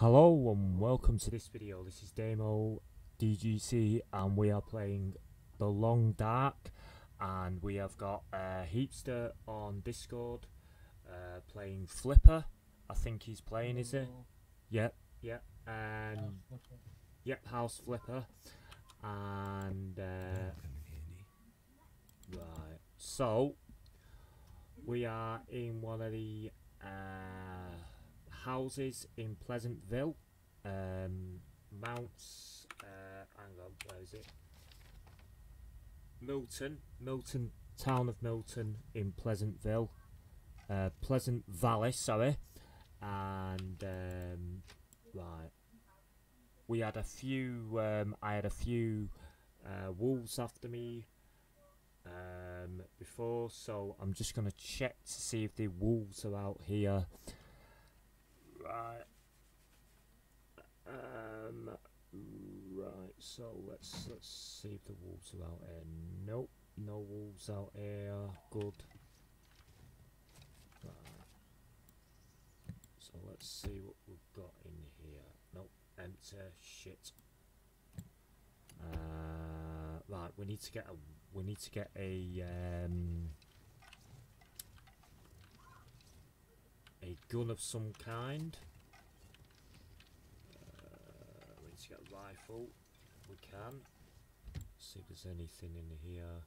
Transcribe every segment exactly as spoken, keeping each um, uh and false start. Hello and welcome to this video. This is Demo D G C and we are playing The Long Dark, and we have got uh, Heapster on Discord uh, playing Flipper. I think he's playing, is it? Yep, yep. Um, yep, House Flipper. And uh, right, so we are in one of the uh, houses in Pleasantville, um, Mounts, uh, hang on, where is it? Milton, Milton, town of Milton in Pleasantville, uh, Pleasant Valley, sorry, and um, right, we had a few, um, I had a few uh, wolves after me um, before, so I'm just going to check to see if the wolves are out here. Right. Um, right. So let's let's see if the wolves are out here. Nope, no wolves out here. Good. Right. So let's see what we've got in here. Nope, empty. Shit. Uh, right. We need to get a. We need to get a. Um, A gun of some kind. Uh, we need to get a rifle. We can. See if there's anything in here.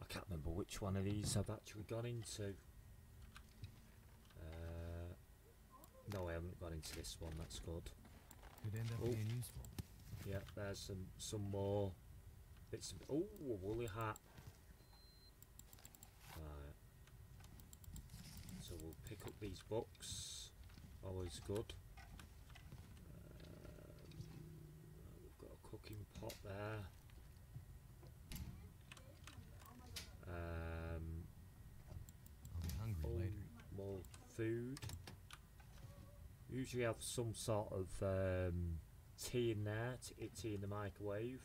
I can't remember which one of these I've actually gone into. Uh, no, I haven't gone into this one. That's good. Could end up oh. being useful. Yeah, there's some some more. It's oh, a woolly hat. So we'll pick up these books, always good. Um, we've got a cooking pot there. Um, I'll be hungry later. More food. Usually have some sort of um, tea in there, tea in the microwave.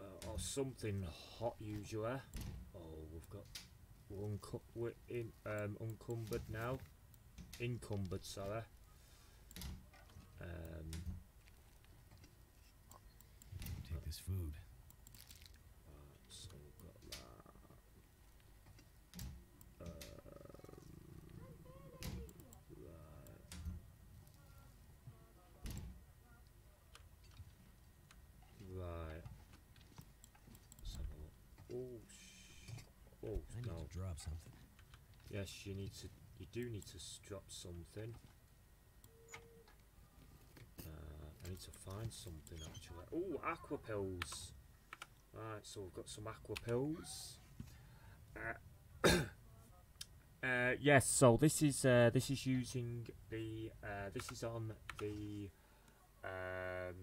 Uh, or something hot usually. Oh, we've got... We're, uncu we're in, um, uncumbered now. Encumbered, sorry. Um, Take this food. Right, so we've got that. Um, right. Right. So, oh, shit. Oh, I need no. to drop something. Yes, you need to. You do need to drop something. Uh, I need to find something actually. Oh, aqua pills. Right, so we've got some aqua pills. Uh, uh, yes, so this is uh, this is using the. Uh, this is on the. Um,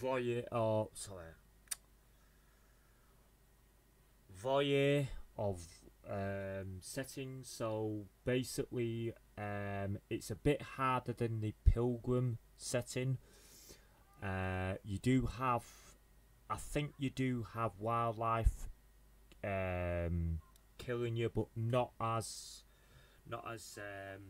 Voyageur. Oh, sorry. Voyeur of um, settings, so basically um, it's a bit harder than the pilgrim setting. Uh, you do have, I think you do have wildlife um, killing you, but not as, not as, um,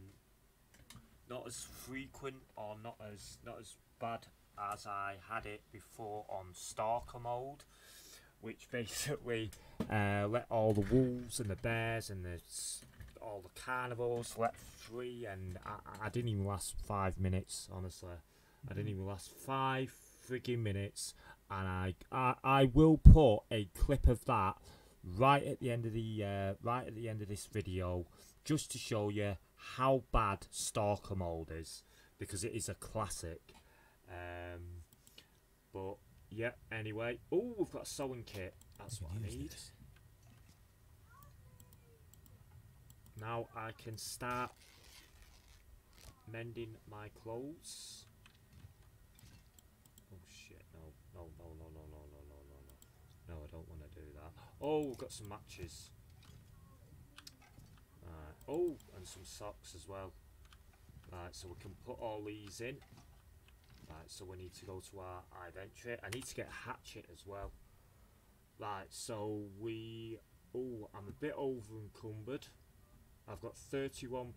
not as frequent or not as not as bad as I had it before on Stalker mode, which basically uh, let all the wolves and the bears and the, all the carnivores let free, and I, I didn't even last five minutes, honestly. I didn't even last five frigging minutes, and I, I I will put a clip of that right at the end of the uh, right at the end of this video, just to show you how bad Stalker mode is, because it is a classic. Um, but. Yeah, anyway. Oh, we've got a sewing kit. That's what I need. This. Now I can start mending my clothes. Oh shit, no, no, no, no, no, no, no, no, no, no. No, I don't want to do that. Oh, we've got some matches. Right. Oh, and some socks as well. Right, so we can put all these in. Right, so we need to go to our inventory. I need to get a hatchet as well. Right, so we... Oh, I'm bit over encumbered. I've got thirty-one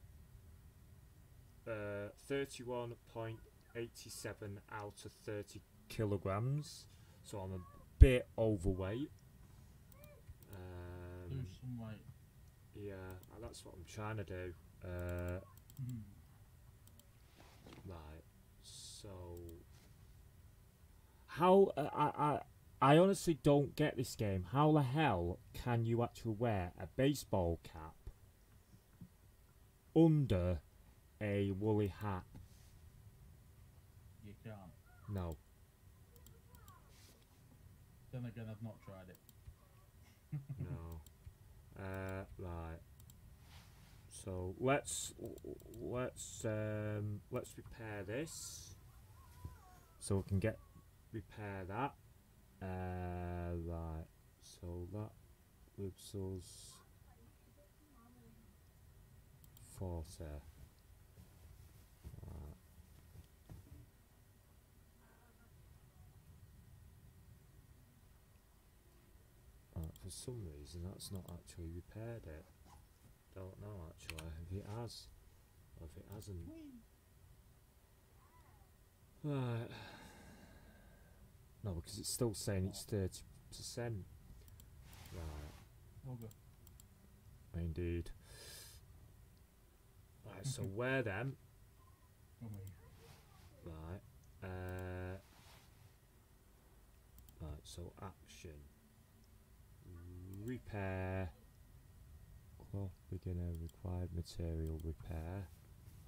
uh, thirty-one point eight seven out of thirty kilograms, so I'm a bit overweight. Um, Lose some weight. Yeah, that's what I'm trying to do. Uh, mm. Right, so how uh, I I I honestly don't get this game. How the hell can you actually wear a baseball cap under a woolly hat? You can't. No. Then again, I've not tried it. No. Uh, right. So let's let's um, let's repair this, so we can get repair that. Uh, right. So that gives us forty. Right. For some reason that's not actually repaired it. Don't know actually if it has or if it hasn't. Right. No, because it's still saying it's thirty percent. Right. Okay. Indeed. Right, so wear them. Right. Uh, right, so action. Repair. Cloth beginner required material repair.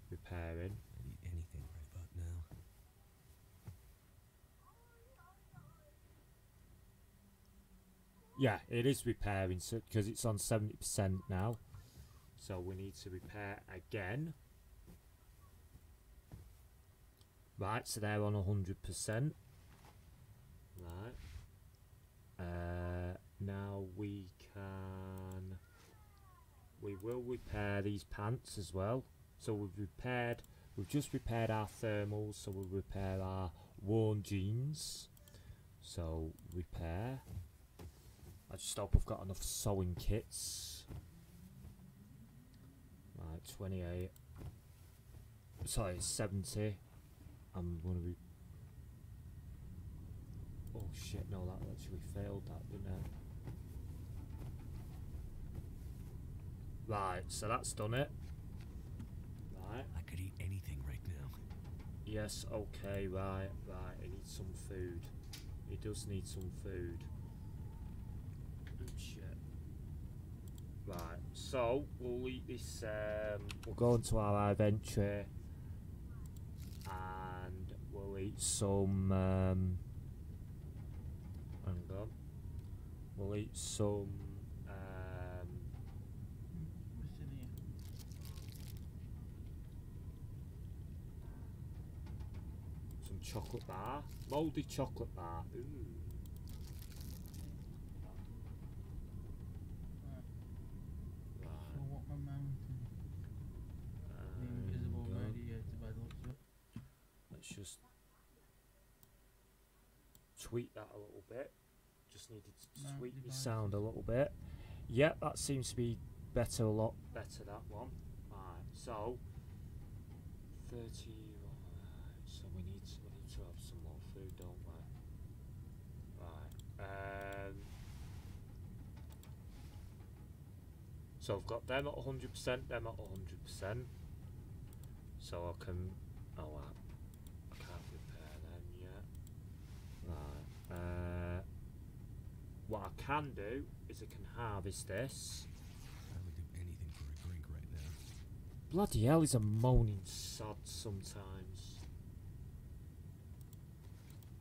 Repairing. I need anything right about now. Yeah, it is repairing, so because it's on seventy percent now. So we need to repair again. Right, so they're on a hundred percent. Right. Uh, now we can, we will repair these pants as well. So we've repaired, we've just repaired our thermals, so we'll repair our worn jeans. So repair. I just hope I've got enough sewing kits. Right, twenty-eight. Sorry, seventy. I'm gonna be. Oh shit, no, that actually failed that, didn't it? Right, so that's done it. Right. I could eat anything right now. Yes, okay, right, right. He needs some food. He does need some food. Shit. Right, so we'll eat this. Um, we'll go into our inventory and we'll eat some. Um, hang on. We'll eat some. Um, What's in here? Some chocolate bar, mouldy chocolate bar. Ooh. Just tweak that a little bit. Just needed to tweak the sound a little bit. Yep, that seems to be better, a lot better, that one. Alright, so thirty. So we need to, we need to have some more food, don't we? Right. Um, so I've got them at a hundred percent. Them at a hundred percent. So I can. Oh. Wow. Right. Uh, what I can do is I can harvest this. I would do anything for a drink right now. Bloody hell, he's a moaning sod sometimes.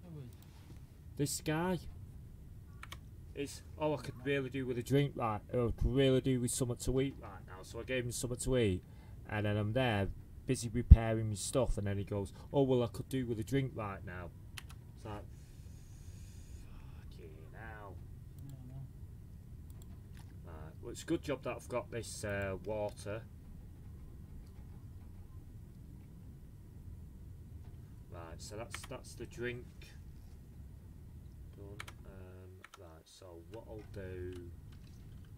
Oh, this guy is. Oh, I could really do with a drink, right? Oh, I could really do with something to eat right now. So I gave him something to eat, and then I'm there busy repairing his stuff, and then he goes, "Oh well, I could do with a drink right now." It's like, fucking hell. Right, well, it's a good job that I've got this uh, water. Right, so that's that's the drink done. Um, right, so what I'll do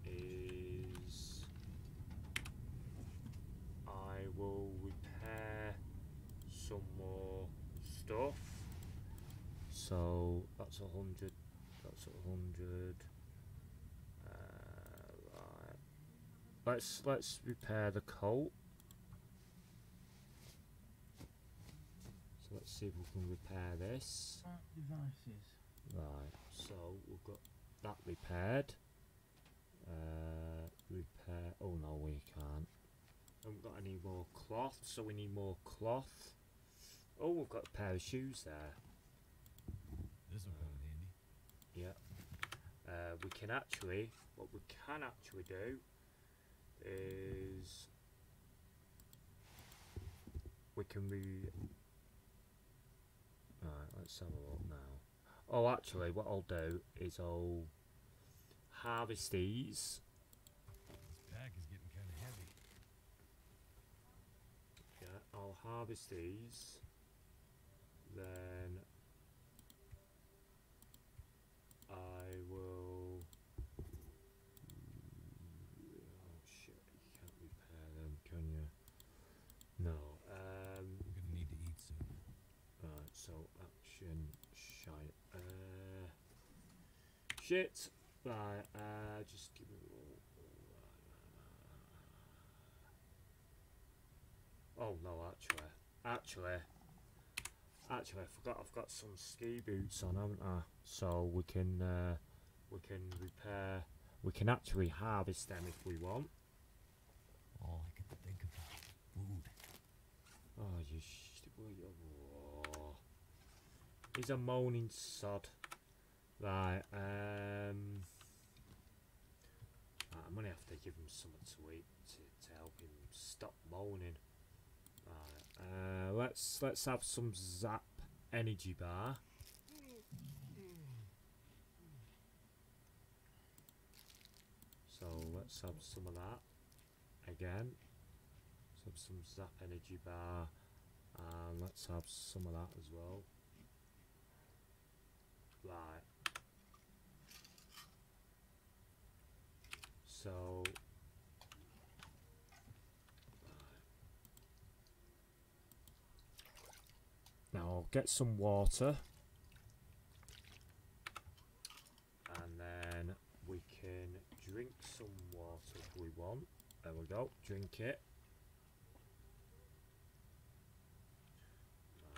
is that's a hundred, that's a hundred. Uh, right. Let's let's repair the Colt. So let's see if we can repair this. Devices. Right. So we've got that repaired. Uh, repair. Oh no, we can't. Haven't got any more cloth, so we need more cloth. Oh, we've got a pair of shoes there. This will come in handy. Yeah. Uh, we can actually, what we can actually do is we can re. Right, let's have a look now. Oh, actually, what I'll do is I'll harvest these. This bag is getting kind of heavy. Yeah, I'll harvest these. Then I will. Oh shit! You can't repair them, can you? No. Um, We're gonna need to eat soon. Right. So action. Shite. Uh, shit. Right. Uh, just give me. Oh no! Actually, actually. Actually, I forgot I've got some ski boots on, haven't I? So we can uh, we can repair. We can actually harvest them if we want. All I can think about is food. Oh, you sh! Oh. He's a moaning sod. Right. Um. Right, I'm gonna have to give him something to eat to, to help him stop moaning. Right, uh, let's let's have some Zap energy bar. So let's have some of that again. Let's have some Zap energy bar, and let's have some of that as well. Right. So. Now I'll get some water, and then we can drink some water if we want. There we go, drink it.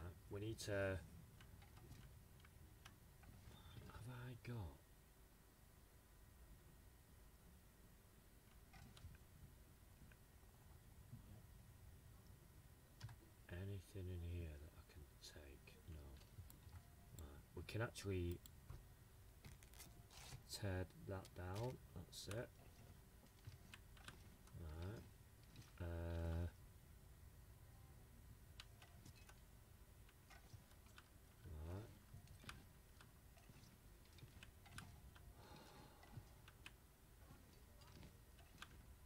Right, we need to... What have I got? Anything in here that I can take? No. Right. We can actually tear that down. That's it. Right. Uh, right.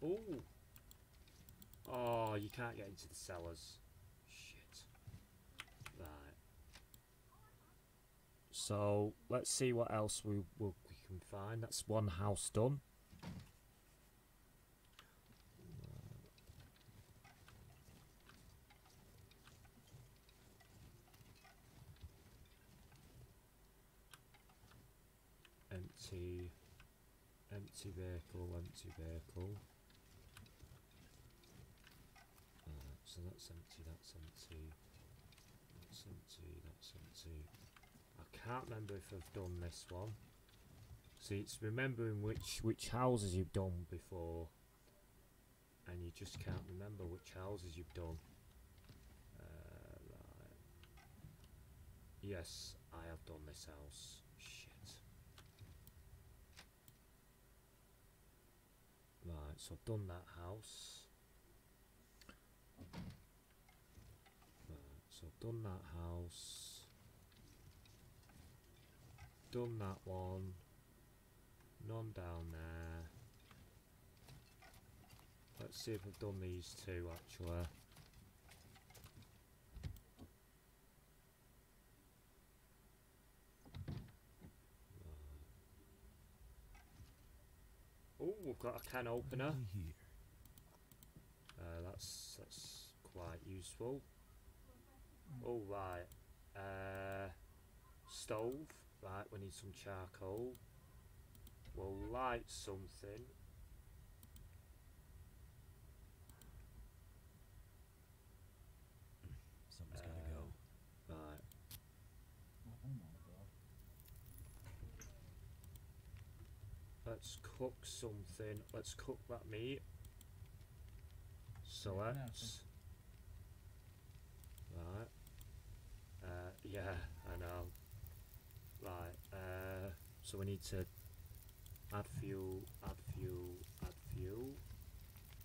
Oh. Oh, you can't get into the cellars. Right. So let's see what else we we can find. That's one house done. Empty, empty vehicle, empty vehicle. Right, so that's empty. That's empty. That's empty, that's empty. I can't remember if I've done this one. See, it's remembering which which houses you've done before, and you just can't remember which houses you've done. Uh, right. Yes, I have done this house. Shit. Right, so I've done that house. So I've done that house, done that one, none down there. Let's see if I've done these two actually. Oh, we've got a can opener. Uh, that's that's quite useful. All right, uh, stove. Right, we need some charcoal. We'll light something. Something's uh, gotta go. Right. Oh my God. Let's cook something. Let's cook that meat. So yeah, let's. Right. Uh, yeah, I know. Right. Uh, so we need to add fuel, add fuel, add fuel.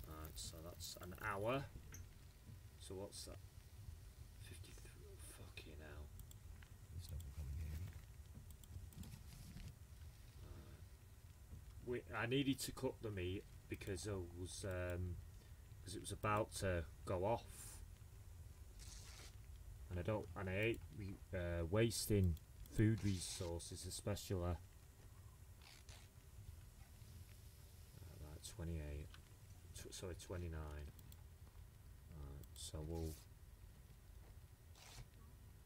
Right. So that's an hour. So what's that? fifty-three. Fucking hell. This stuff will come in handy. We. I needed to cook the meat because it was um because it was about to go off. And I don't, and I hate uh, wasting food resources, especially. Uh, right, twenty-eight. Tw sorry, twenty-nine. Right, so we'll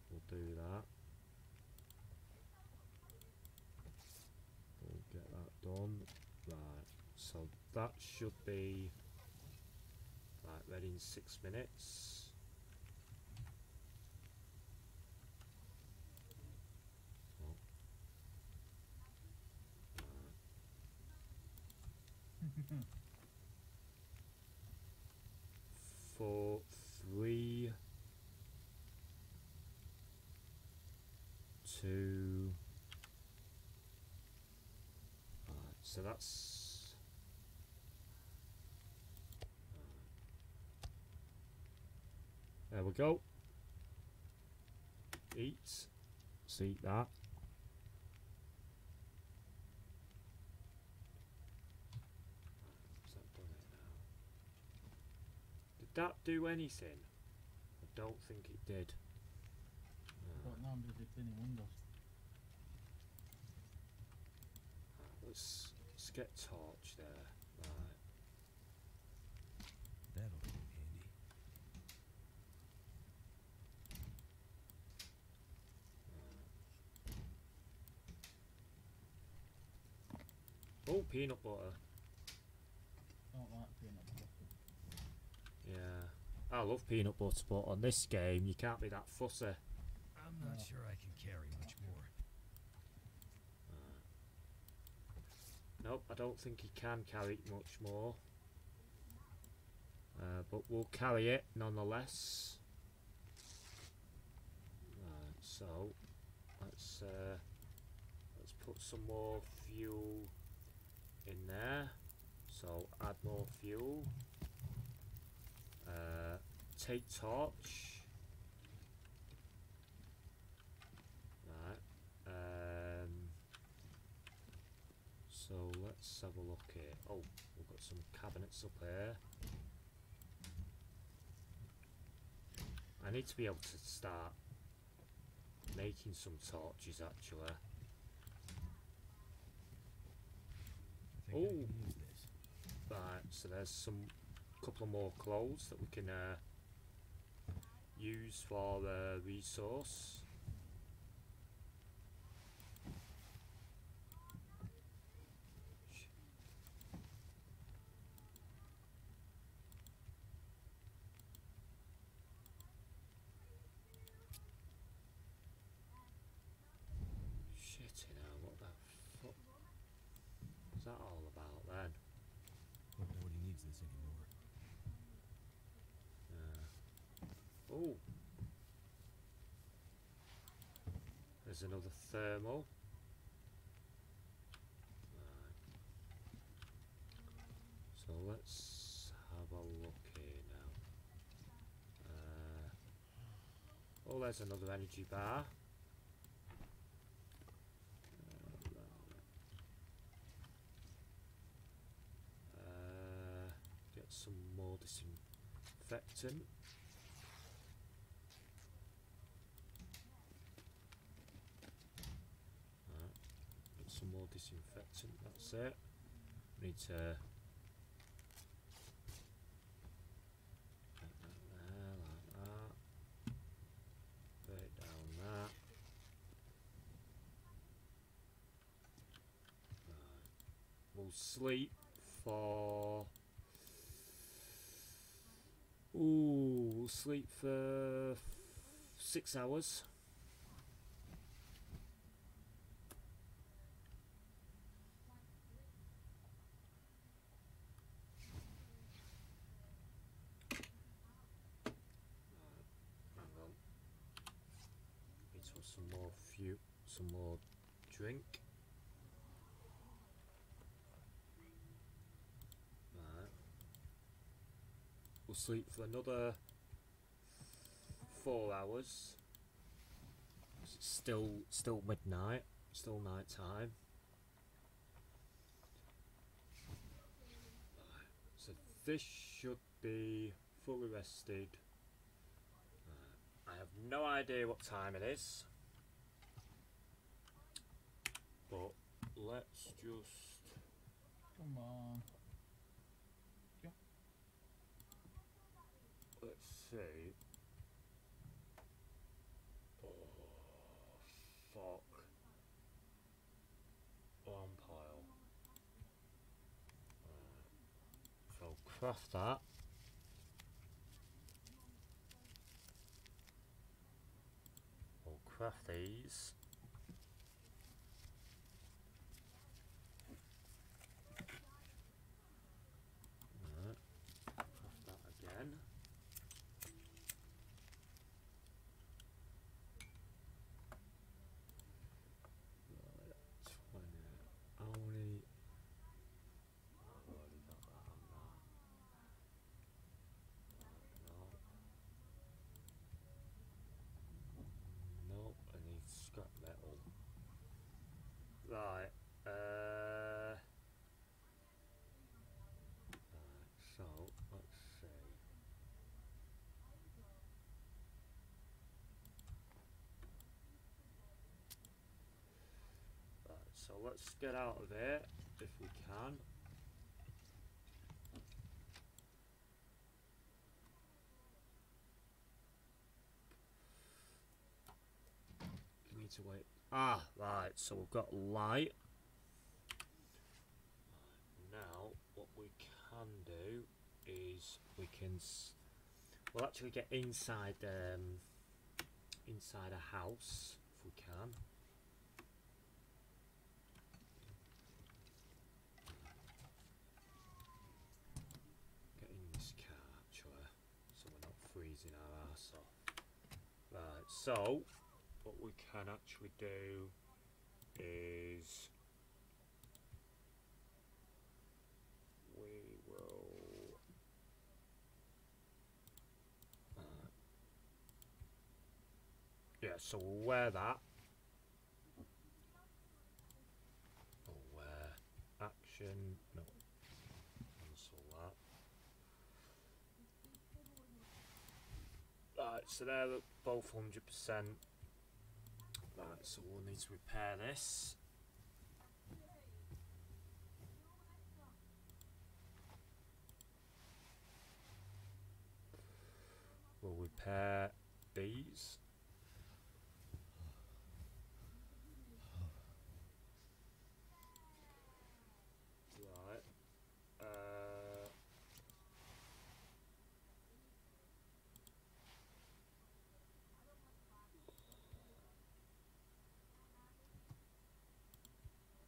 we'll do that. We'll get that done. Right, so that should be right ready in six minutes. Four, three, two. All right, so that's right. There we go. Eat, see that. That do anything? I don't think it did. Uh, don't know if it's any wonder. Let's let's get torch there. Right. That'll be handy. Right. Oh, peanut butter. I don't like peanut butter. Yeah, I love peanut butter, but on this game you can't be that fussy. I'm not sure I can carry much more. Uh, nope, I don't think he can carry much more. Uh, but we'll carry it nonetheless. Right, so let's uh, let's put some more fuel in there. So add more fuel. Uh, take torch. Right. Um, so let's have a look here. Oh, we've got some cabinets up here. I need to be able to start making some torches actually. Oh, right. So there's some. Couple of more clothes that we can uh, use for the uh, resource. Shit, you know, what the fuck is that all about then? Nobody needs this anymore. Oh, there's another thermal. Right. So let's have a look here now. Uh, oh, there's another energy bar. Uh, get some more disinfectant. Some more disinfectant, that's it. We need to put that there like that. Put it down that. will sleep for... Ooh, we'll sleep for six hours. Some more few, some more drink. Right. We'll sleep for another four hours. It's still, still midnight. Still night time. Right. So this should be fully rested. Right. I have no idea what time it is. But let's just come on. Yeah. Let's see. Oh fuck! One pile. Right. So craft that. We'll craft these. Right, uh, right, so let's see. Right, so let's get out of there if we can. We need to wait. Ah, right, so we've got light. Now, what we can do is we can... S we'll actually get inside um, inside a house, if we can. Get in this car, actually, so we're not freezing our arse off. Right, so... what we can actually do is we will uh, yeah, so we'll wear that. We'll wear action, no, cancel that. Right, so they're both one hundred percent. Right, so we'll need to repair this. We'll repair these. Right. Uh,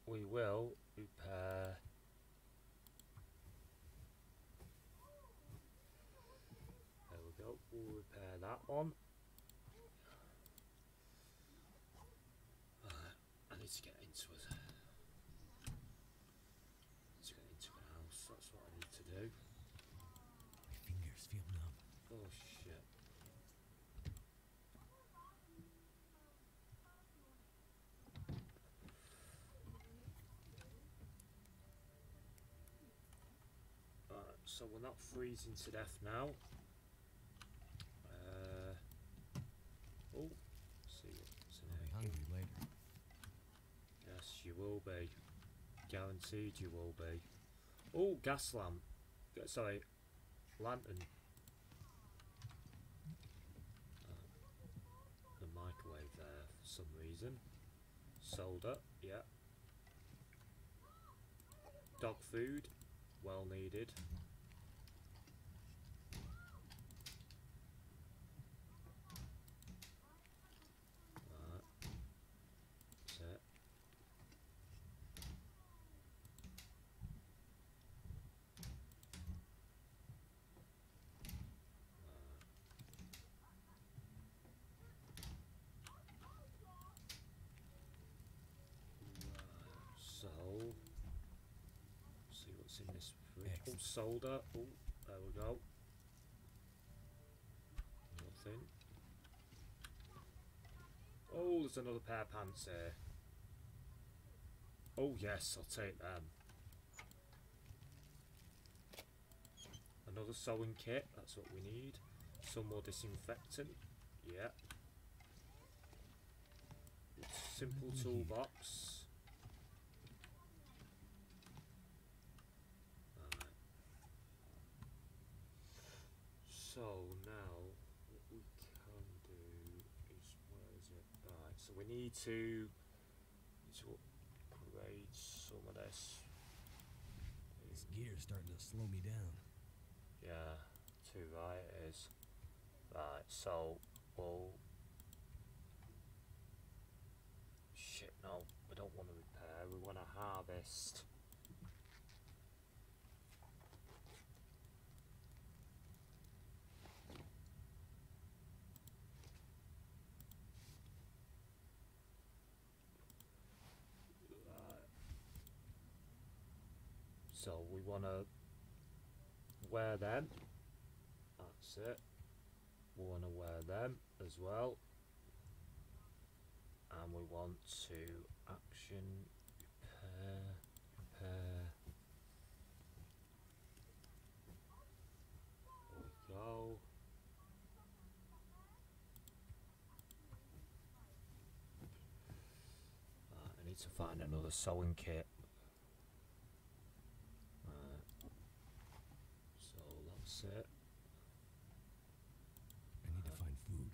we will repair there we go, we'll repair that one. uh, I need to get into it. I need to get into a house, that's what I need to do. My fingers feel numb. Oh shit. So we're not freezing to death now. Uh, oh, see what's in here. Hungry later. Yes, you will be. Guaranteed, you will be. Oh, gas lamp. Sorry, lantern. Uh, the microwave there for some reason. Solder, yeah. Dog food, well needed. Right. That's it. So, see what's in this fridge. Oh, solder. Oh, there we go. Nothing. Oh, there's another pair of pants here. Oh yes, I'll take them. Another sewing kit. That's what we need. Some more disinfectant. Yeah. Simple toolbox. So now what we can do is, where is it? Right, so we need to, need to upgrade some of this. This gear's starting to slow me down. Yeah, too right it is. Right, so we'll... Shit, no, we don't want to repair, we want to harvest. So we want to wear them, that's it, we want to wear them as well, and we want to action, repair, repair, there we go. Right, I need to find another sewing kit. It. I need to find food.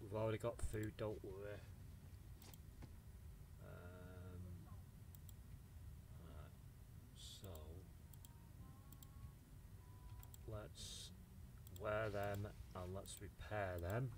We've already got food, don't worry. Um, right. So let's wear them and let's repair them.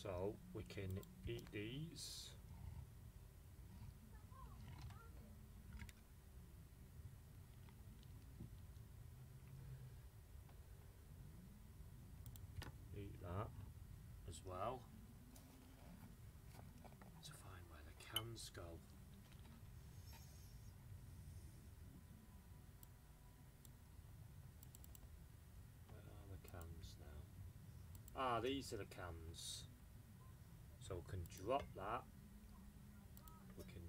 So we can eat these. Eat that as well. To find where the cans go. Where are the cans now? Ah, these are the cans. So we can drop that, we can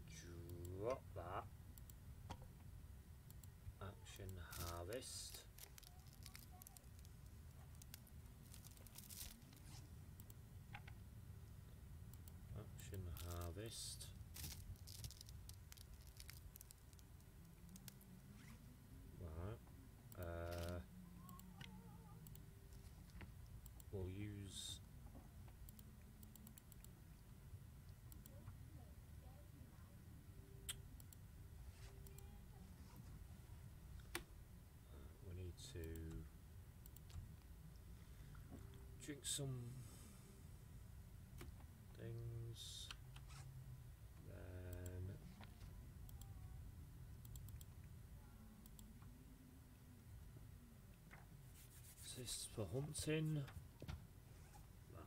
drop that, action harvest, action harvest, right, uh, we'll use to drink some things, then is this for hunting? Right,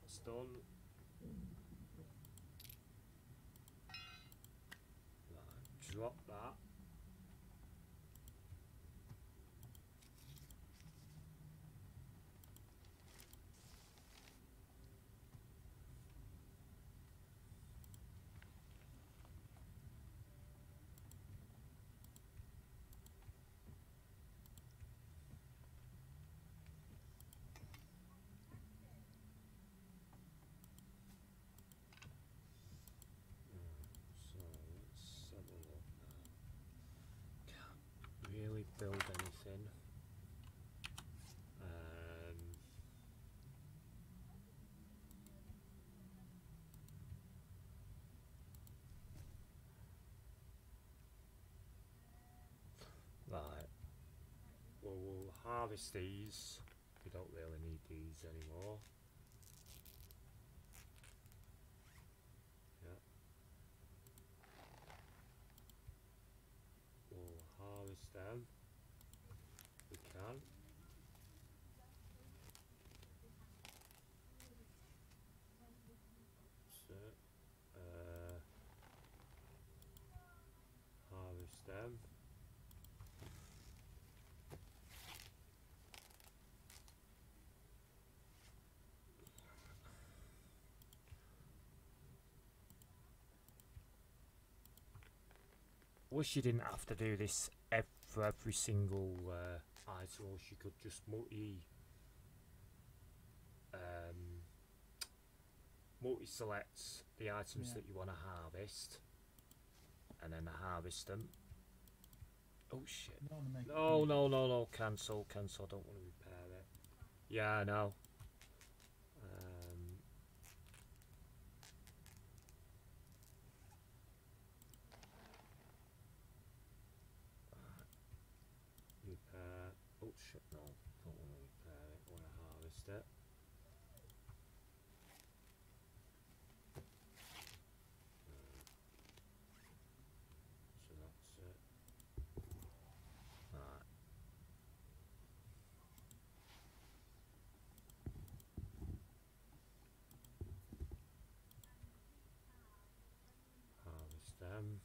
that's done. Right, drop that. harvest these. We don't really need these anymore. Yeah. We'll harvest them. We can. So, uh, harvest them. Wish you didn't have to do this for every single uh, item. Or you could just multi um, multi select the items yeah. that you want to harvest, and then harvest them. Oh shit! No, no, no, no, no! Cancel, cancel! I don't want to repair it. Yeah, I know. Um, Repair. Oh shit! No, don't want to repair it. I want to harvest it. Uh, so that's it. Right. Harvest them. Harvest that.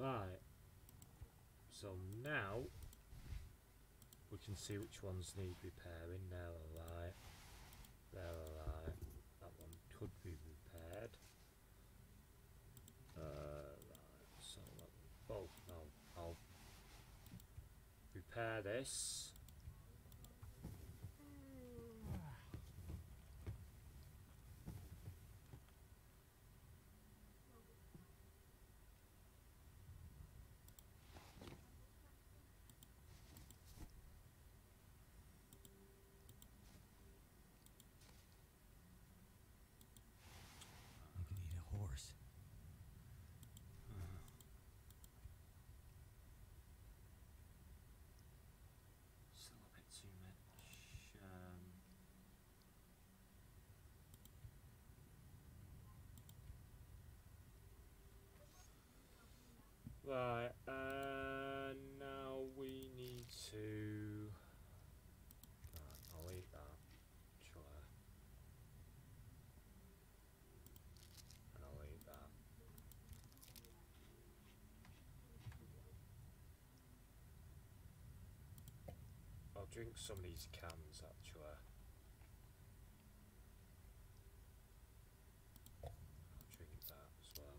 Right, so now we can see which ones need repairing. They're alright, they're alright. That one could be repaired. Uh, right, so oh no, I'll repair this. Right, uh, now we need to... Right, I'll eat that. Sure. And I'll eat that. I'll drink some of these cans, actually. I'll drink that as well.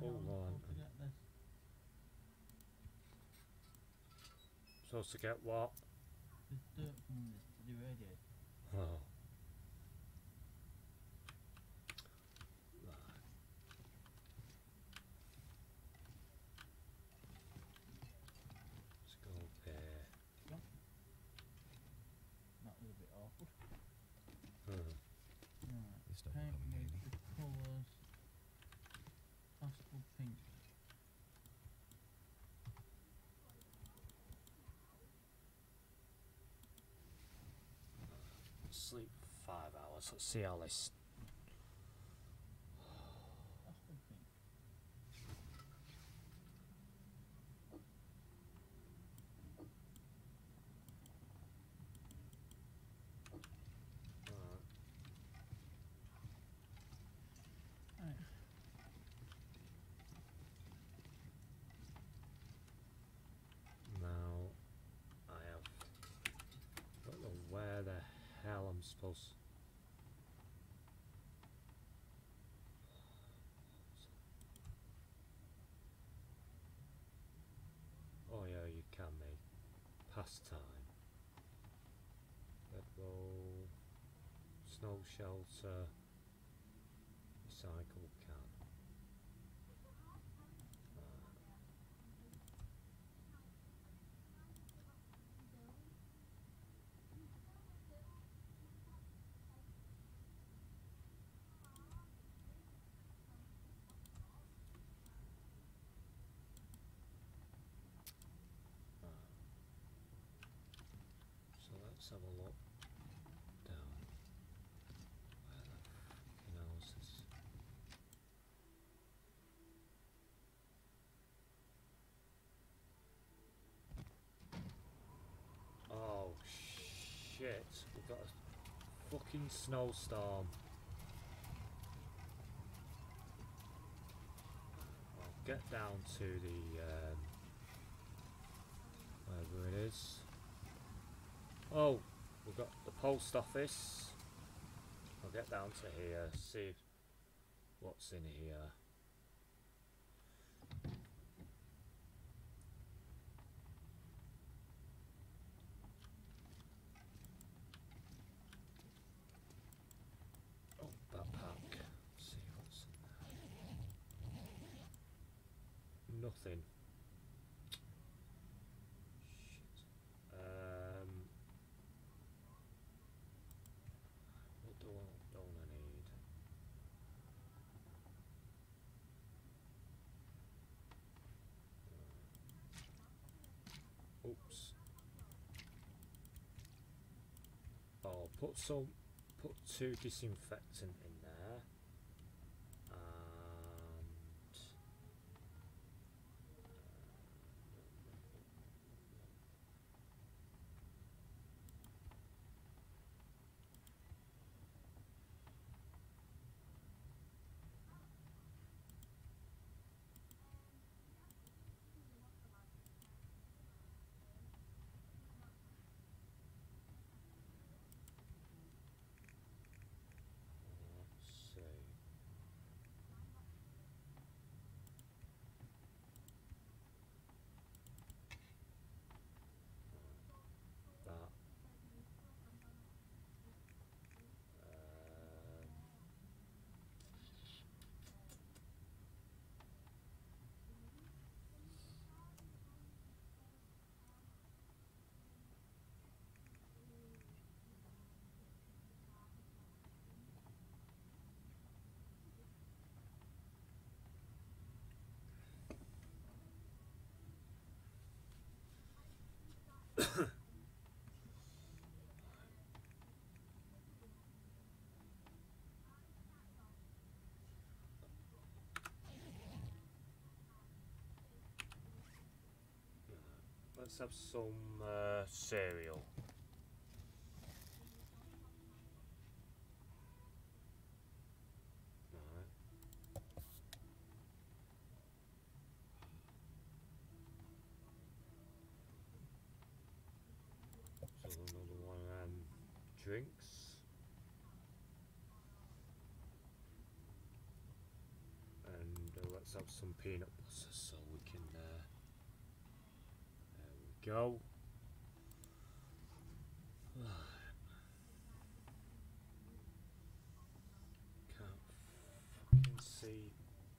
Hold on. Supposed to get what? The dirt from the radio. Oh. Right. Let's go there. That was a bit awkward. Huh. Right. This don't come in handy. Colours. Possible pink. Sleep five hours. Let's see how this. Possible pink. Right. supposed Oh yeah, you can make pastime. Bedroll, snow shelter, recycle can. Let's have a look down. Where the fucking house is? Oh shit, we've got a fucking snowstorm. I'll get down to the um, wherever it is. Oh, we've got the post office. I'll get down to here, see what's in here. Oh, backpack. Let's see what's in there. Nothing. Shit. Um. Don't, don't I need? Oops. I'll put some, put two disinfectant in there, and that. Um, Let's have some uh, cereal. All right. So another one of them drinks. And uh, let's have some peanut butter so we can uh, go. Can't fucking see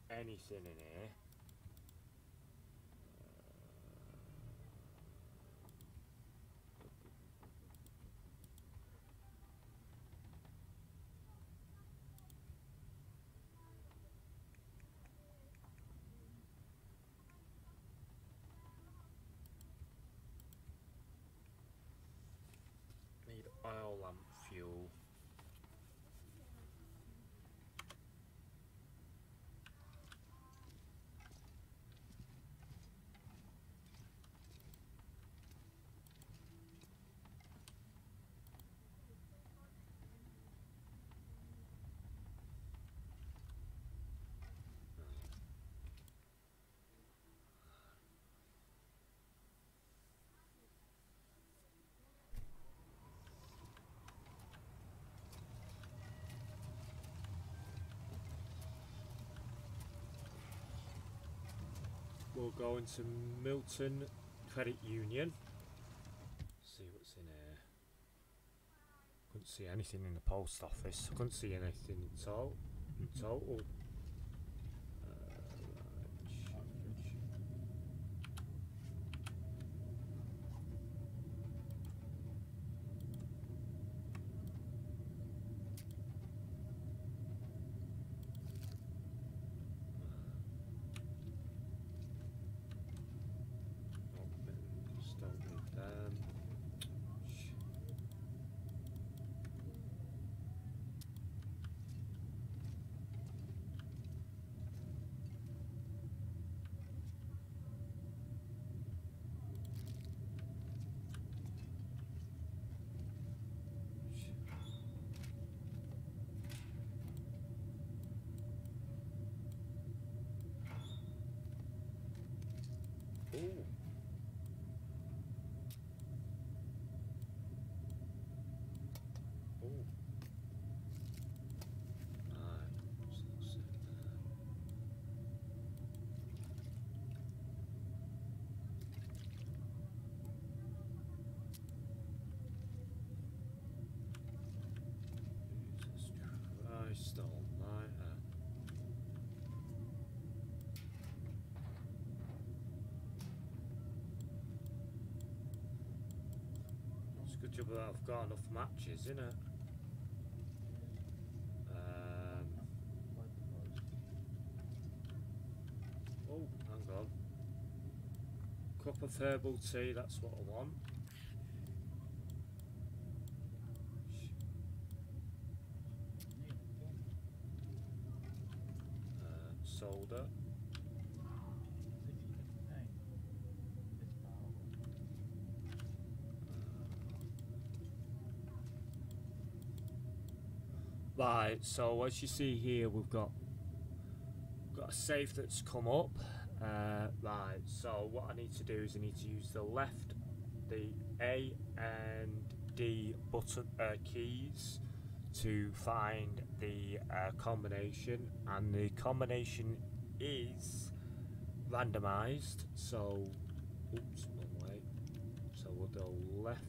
anything in here. Need oil lamp fuel. We'll go into Milton Credit Union. See what's in here. Couldn't see anything in the post office. Couldn't see anything in total. In total. Ooh. Ooh. Aye. Jesus Christ almighty. Good job that I've got enough matches, innit? Um, oh, hang on. Cup of herbal tea, that's what I want. Uh, soda. Right, so as you see here, we've got got a safe that's come up. Uh, right, so what I need to do is I need to use the left, the A and D button uh, keys to find the uh, combination, and the combination is randomised. So, oops, wrong way. So we'll go left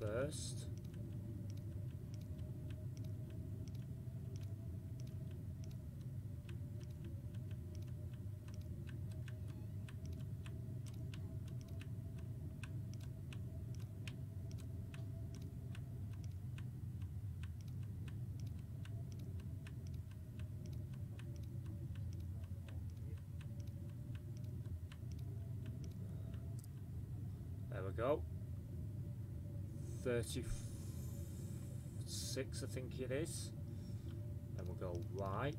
first. There we go. thirty-six, I think it is. Then we'll go right.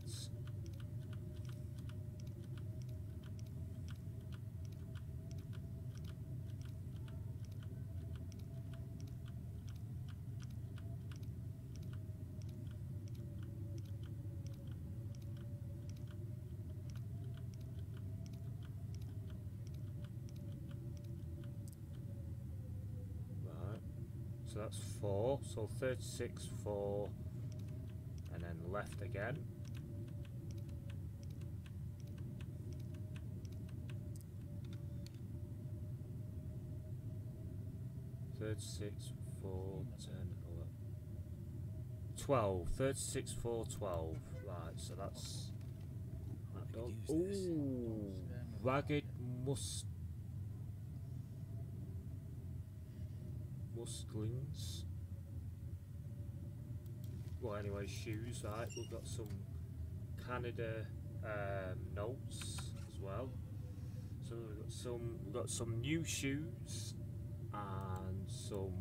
So that's four, so thirty-six, four, and then left again. thirty-six, four, ten, eleven. twelve, thirty-six, four, twelve. Right, so that's... that done. Ooh, ragged must... Musklings. Well, anyway, shoes. Right, we've got some Canada um, notes as well. So we've got some. We've got some new shoes and some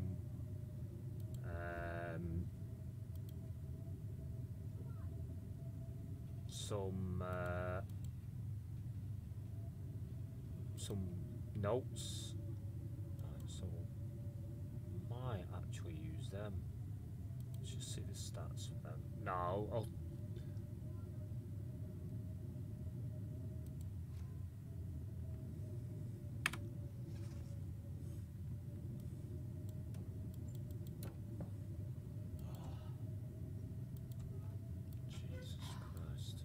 um, some uh, some notes. And so. Might actually use them. Let's just see the stats for them. No, I'll Jesus Christ.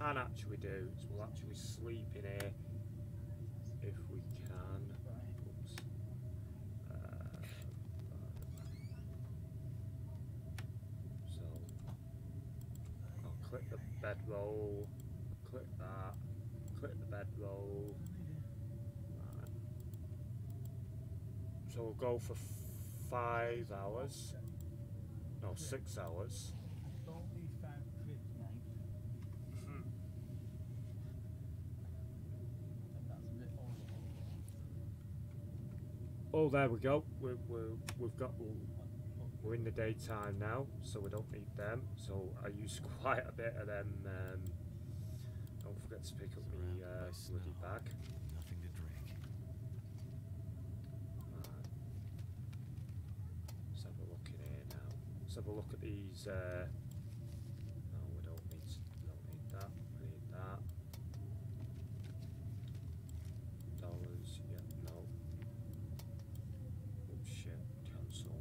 can actually do is we'll actually sleep in here if we can. Oops. Uh, so I'll click the bedroll, click that, click the bedroll. Right. So we'll go for five hours. No, six hours. Oh, there we go. We're, we're, we've got we're in the daytime now, so we don't need them. So I use quite a bit of them. Um, don't forget to pick up the uh, bloody bag. Nothing to drink. Right. Let's have a look in here now. Let's have a look at these. Uh, no, we don't need. Don't need that. We need that. Dollars. Yeah. No. Shit, cancel.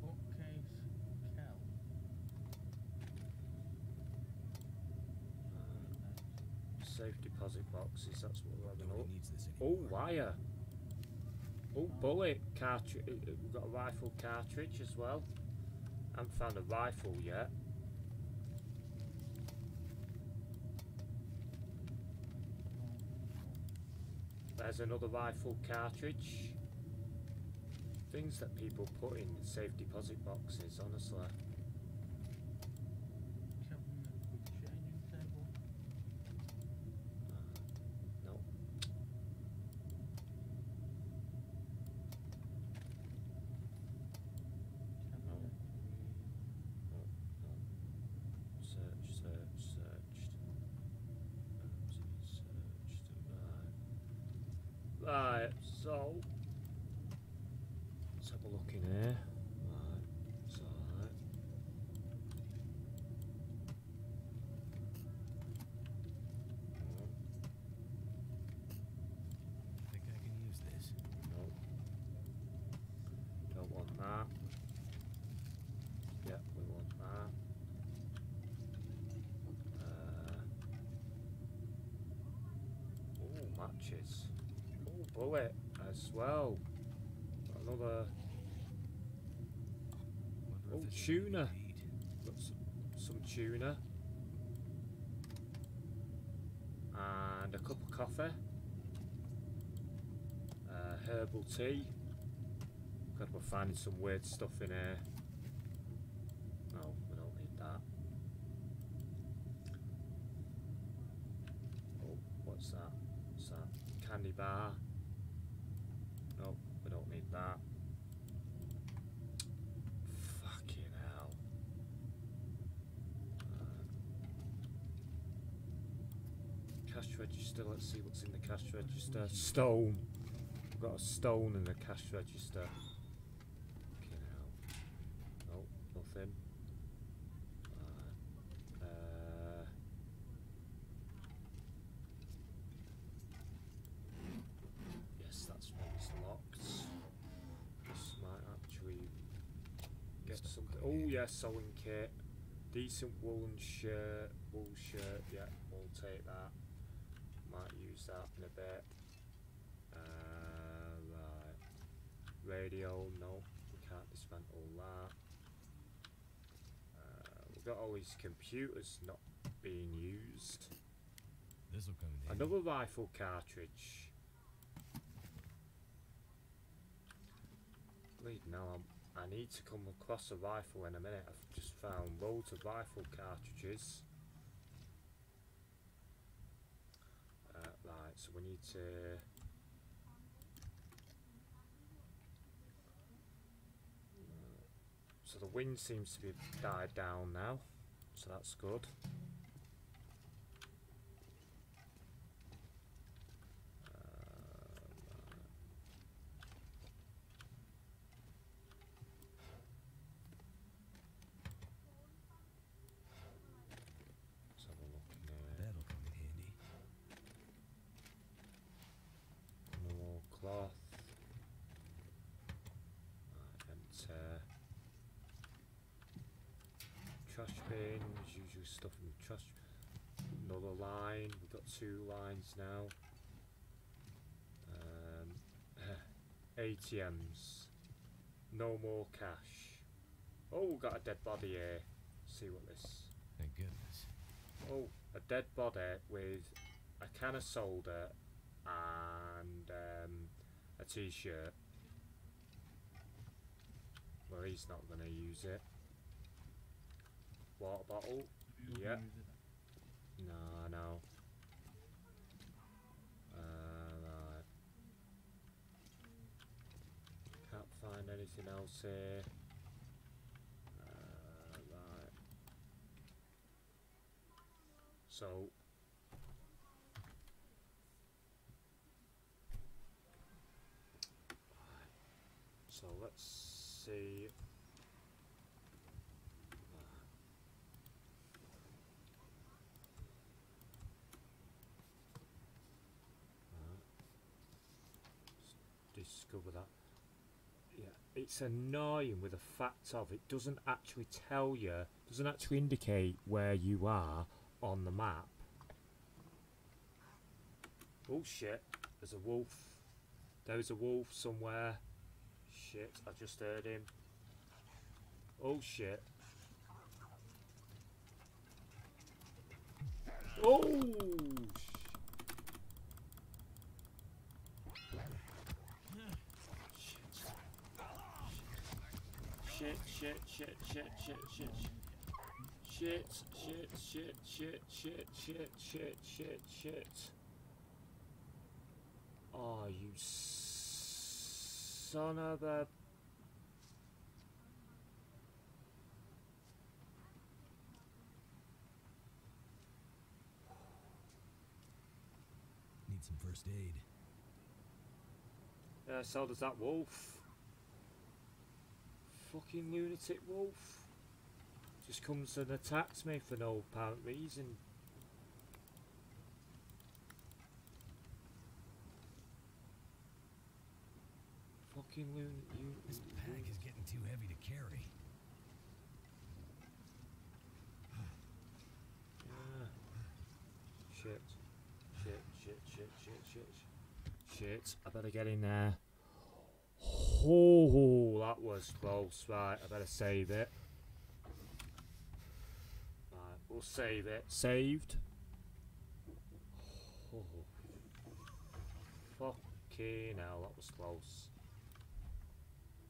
Bookcase, Cal. Uh, safe deposit boxes, that's what we're having up. Needs this oh, wire. Oh, bullet cartridge. We've got a rifle cartridge as well. I haven't found a rifle yet. There's another rifle cartridge. Things that people put in safe deposit boxes, honestly. Uh, no. No. No. No. Search, search, search. Right, so let's have a look in here. Right, it's alright. I think I can use this. Nope. Don't want that. Yep, we want that. Uh, oh, matches. Oh, bullet as well. Got another. Oh, tuna. Got some, some tuna. And a cup of coffee. Uh, herbal tea. God, we're finding some weird stuff in here. No, we don't need that. Oh, what's that? What's that? Candy bar. Nope, we don't need that. Fucking hell. Uh, cash register, let's see what's in the cash register. Stone. We've got a stone in the cash register. Fucking hell. Nope, nothing. Uh, uh, That's one's locked. This might actually get some. Oh yeah, sewing kit. Decent woolen shirt, wool shirt. Yeah, we'll take that. Might use that in a bit. Uh, right. Radio. No, we can't dismantle that. Uh, we've got all these computers not being used. This will come in. Another rifle cartridge. Now I'm, I need to come across a rifle in a minute. I've just found loads of rifle cartridges. Uh, right, so we need to. Uh, so the wind seems to be died down now, so that's good. trash bins, usually stuff in the trash. Another line, we've got two lines now. Um, A T Ms, no more cash. Oh, we've got a dead body here. See what this. Thank goodness. Oh, a dead body with a can of soda and um, a t-shirt. Well, he's not going to use it. Water bottle? Yeah. No, no. Uh, right. Can't find anything else here. Uh, right. So. So let's see. Discover that. Yeah, it's annoying with the fact of it doesn't actually tell you, doesn't actually indicate where you are on the map. Oh shit, there's a wolf. There's a wolf somewhere. Shit, I just heard him. Oh shit. Oh shit. Shit, shit, shit, shit, shit, shit, shit, shit, shit, shit, shit, shit, shit, shit, shit. Oh, you son of a... Need some first aid. Yeah, so does that wolf. Fucking lunatic wolf just comes and attacks me for no apparent reason. Fucking lunatic. This pack is getting too heavy to carry. Yeah. Shit. Shit, shit, shit, shit, shit. Shit, I better get in there. Oh, that was close. Right, I better save it. Right, we'll save it. Saved. Oh, fucking hell, that was close.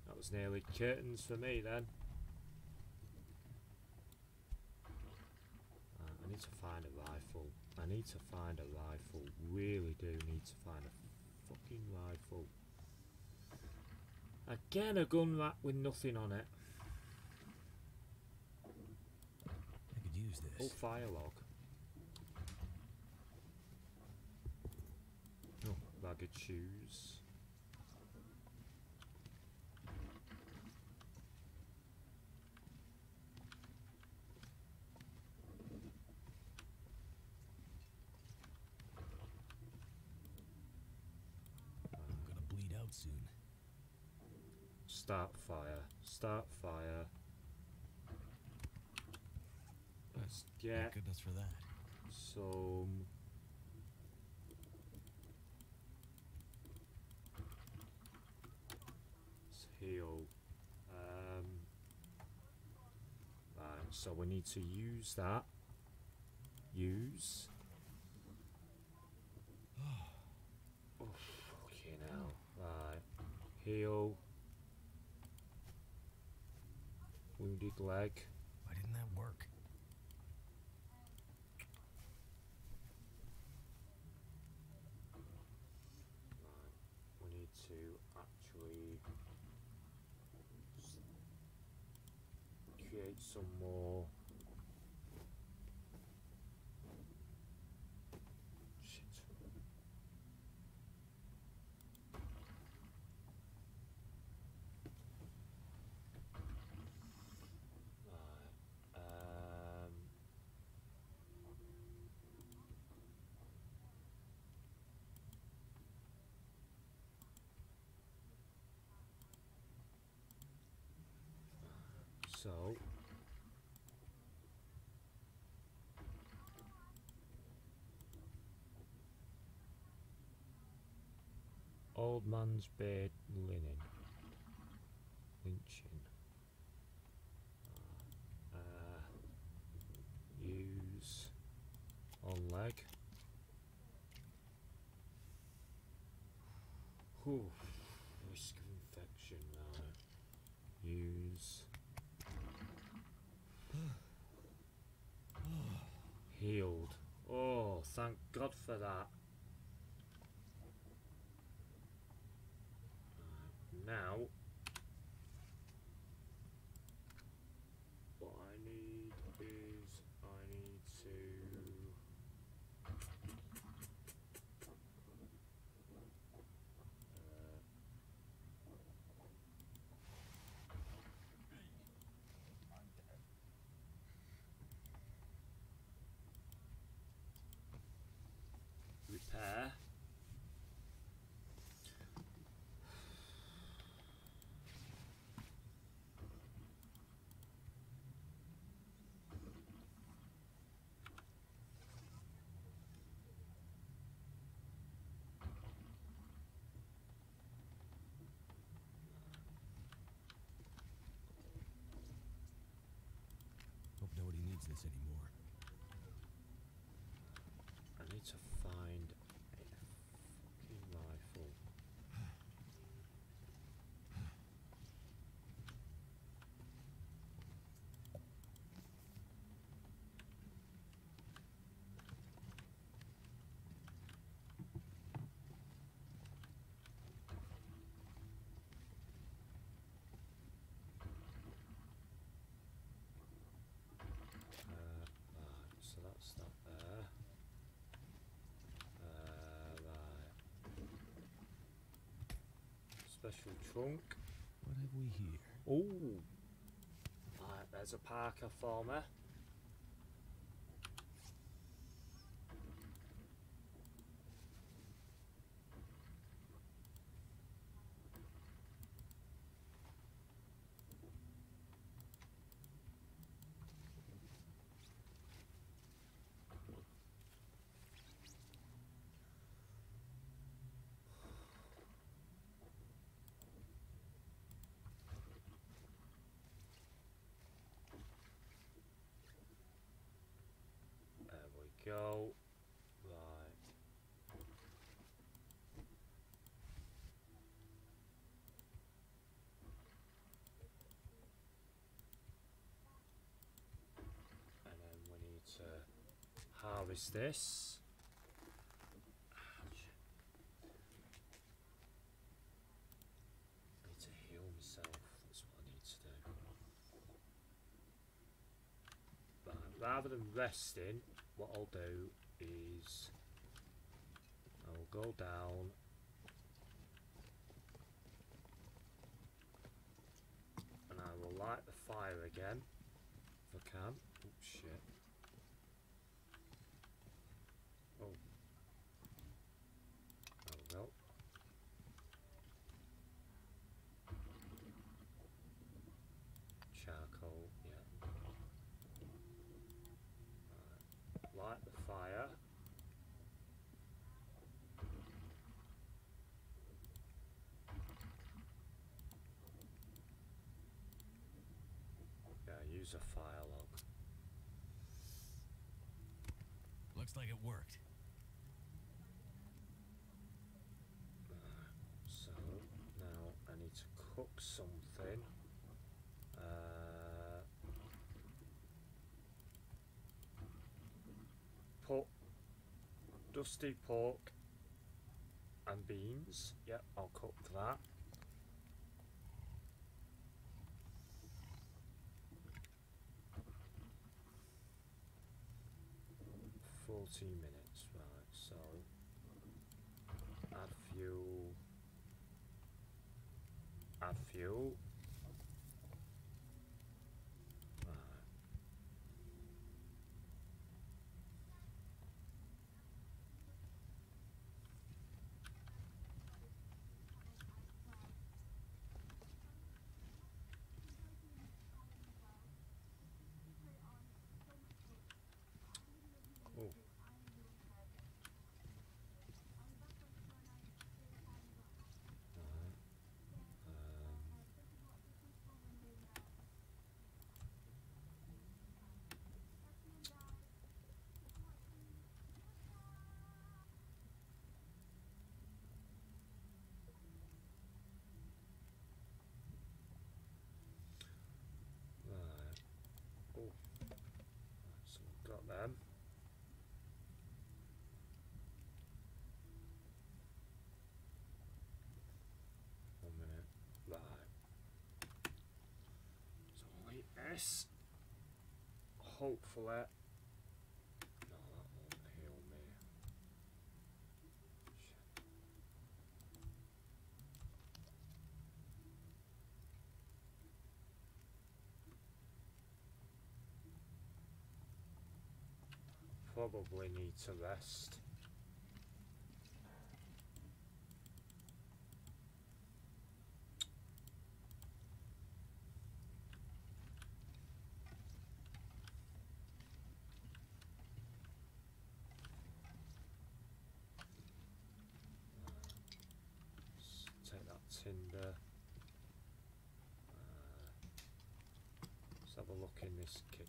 That was nearly curtains for me then. Right, I need to find a rifle. I need to find a rifle. Really do need to find a fucking rifle. Again, a gun rack with nothing on it. I could use this. Oh, fire log. Oh, ragged shoes. I'm gonna bleed out soon. Start fire. Start fire. Let's get. Thank goodness for that. Some. Let's heal. Um. Right. So we need to use that. Use. Oh, fucking hell! Right. Heal. Wounded leg. Why didn't that work? Right. We need to actually create some more. Shit. So Old man's bed linen. Lynching. Uh, use on leg. Whew. Risk of infection. Uh, use healed. Oh, thank God for that. Now, what I need is I need to uh, repair. This anymore. I need to find a fucking rifle. Special trunk. What have we here? Oh, right, there's a Parker for me. Go right. And then we need to harvest this. I need to heal myself, that's what I need to do. But rather than resting, what I'll do is I'll go down and I will light the fire again if I can. Oh shit. Oh. There we go. Charcoal, yeah. Light the fire. Yeah, use a fire log. Looks like it worked. Uh, so now I need to cook something. Uh, Pork, dusty pork and beans. Yep, I'll cook that. Fourteen minutes, right? So add fuel. Add fuel. Chris. Hopefully. No, that won't heal me. Shit. Probably need to rest. Tinder. Uh, let's have a look in this kitchen.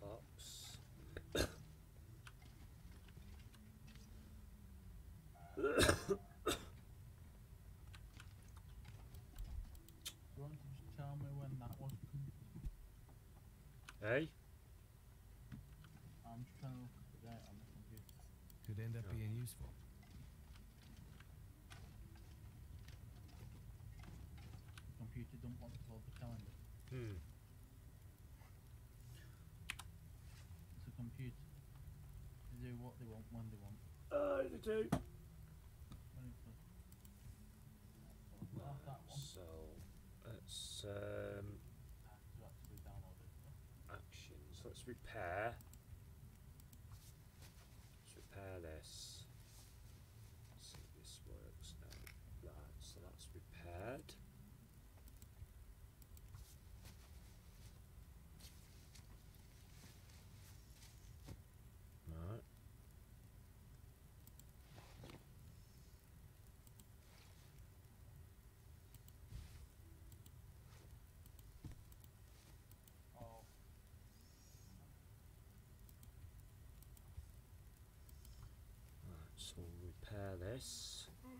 Box. You want to tell me when that was? Hey? I'm just trying to look at the date on the computer. Could end up yeah. being useful. The computer don't want to load the calendar. Hmm. Compute. They do what they want when they want. Uh, they do. Right, so let's um, actions. Let's repair. Let's repair this. Let's see if this works now. Right, so that's repaired. Right. Oh. Right, so we'll repair this. Right.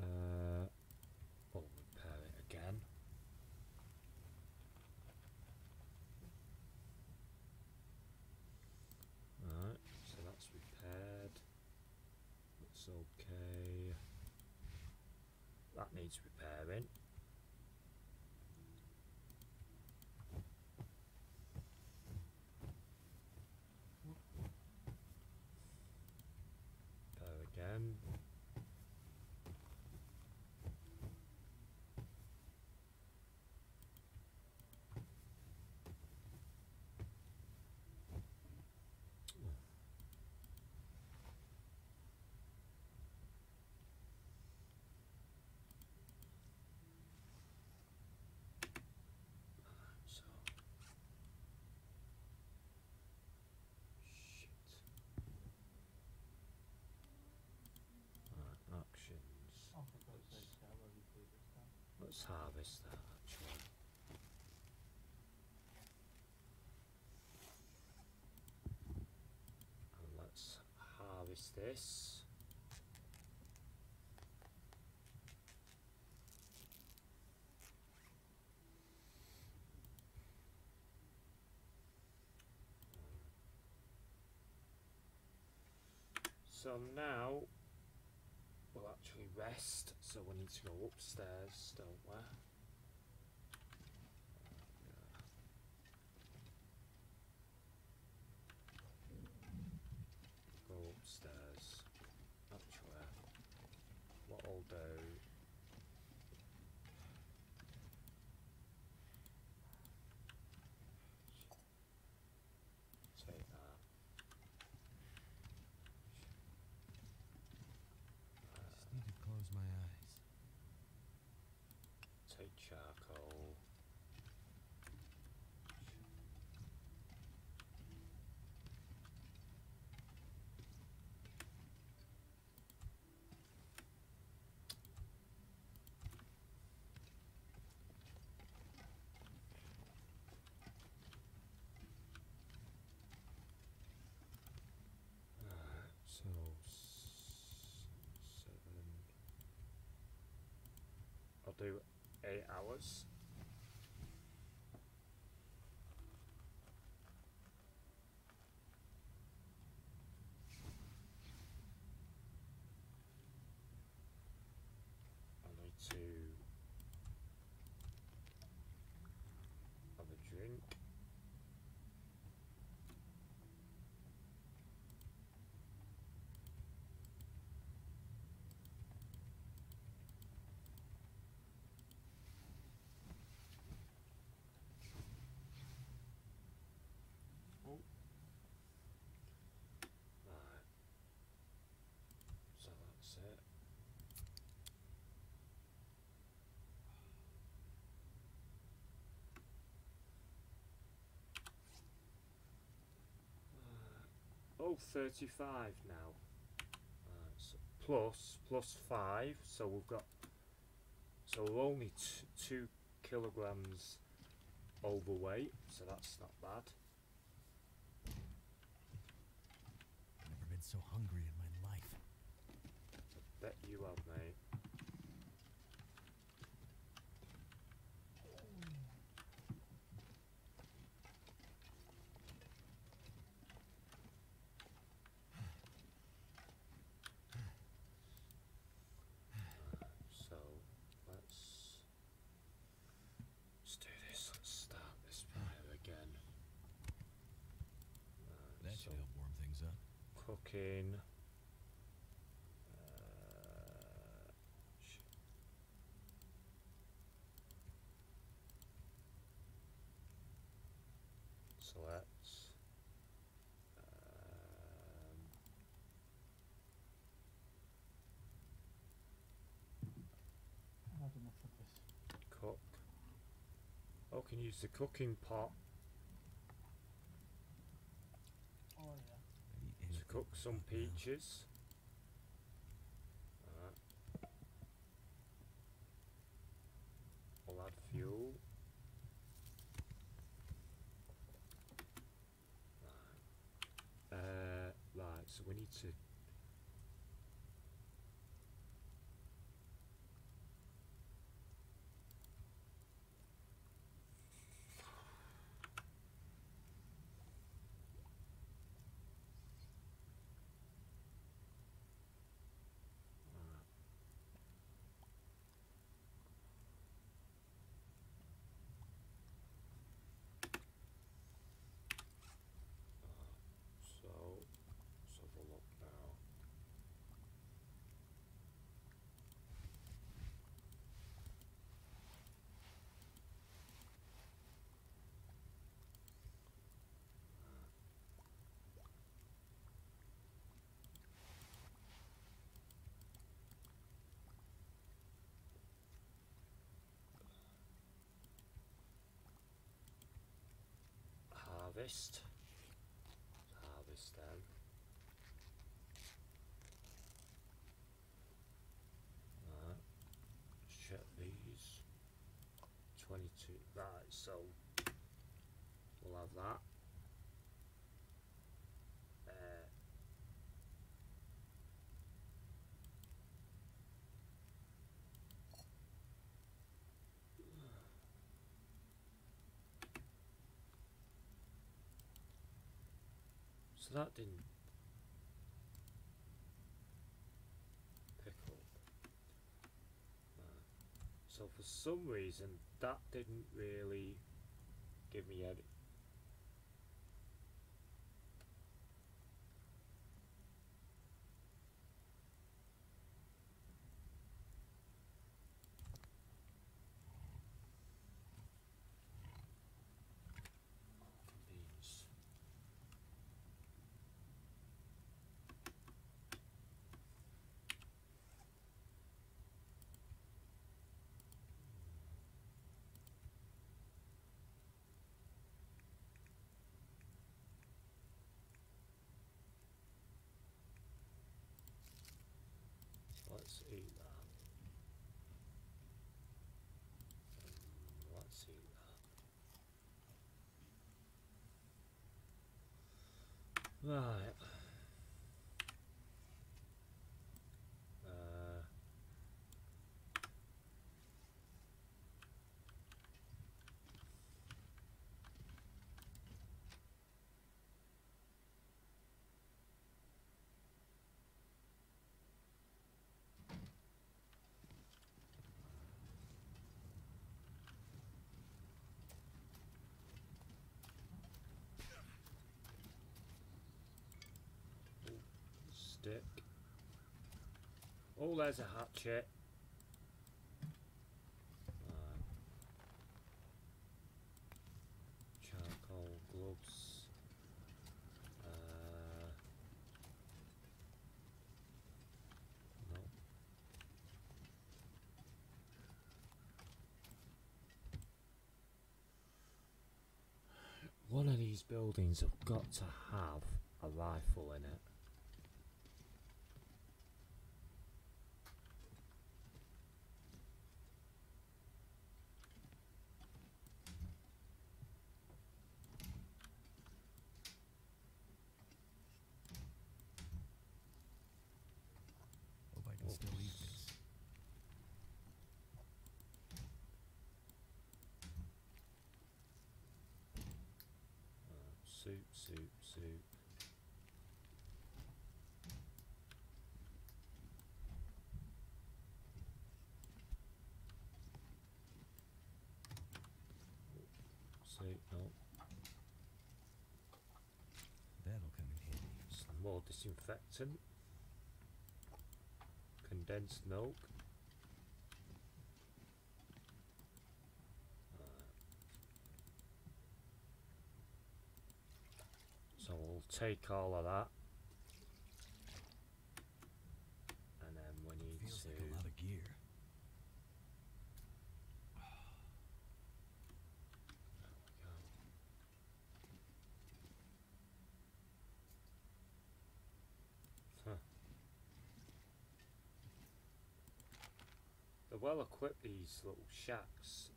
Uh, we'll repair it again. Right, so that's repaired. That's okay. That needs repairing. Repair again. Actions. Let's, let's harvest that actually. And let's harvest this. So now we'll actually rest, so we need to go upstairs, don't we? Go upstairs. Actually, what I'll do. Take that. Need to close my eyes. charcoal. So, seven. I'll do eight hours. I need to have a drink. Oh, thirty-five now. Uh, so plus plus five, so we've got. So we're only t two kilograms overweight, so that's not bad. I've never been so hungry in my life. I bet you have, mate. Cooking. Uh, so that's um, I've had enough of this. Cook. Oh, can use the cooking pot. Cook some peaches. Right. I'll add fuel. Right. Uh, right, so we need to. Harvest, harvest then. Right, let's check these. twenty-two, right, so we'll have that. So that didn't pick up. Right. So for some reason that didn't really give me any. Right. Uh, stick. Oh, there's a hatchet. Right. Charcoal gloves. Uh, no. One of these buildings have got to have a rifle in it. Soup, soup, soup. Soup, no. That'll come in handy. Some more disinfectant. Condensed milk. So we'll take all of that, and then we need Feels to. Like a lot of gear. There we go. Huh. They're well equipped, these little shacks.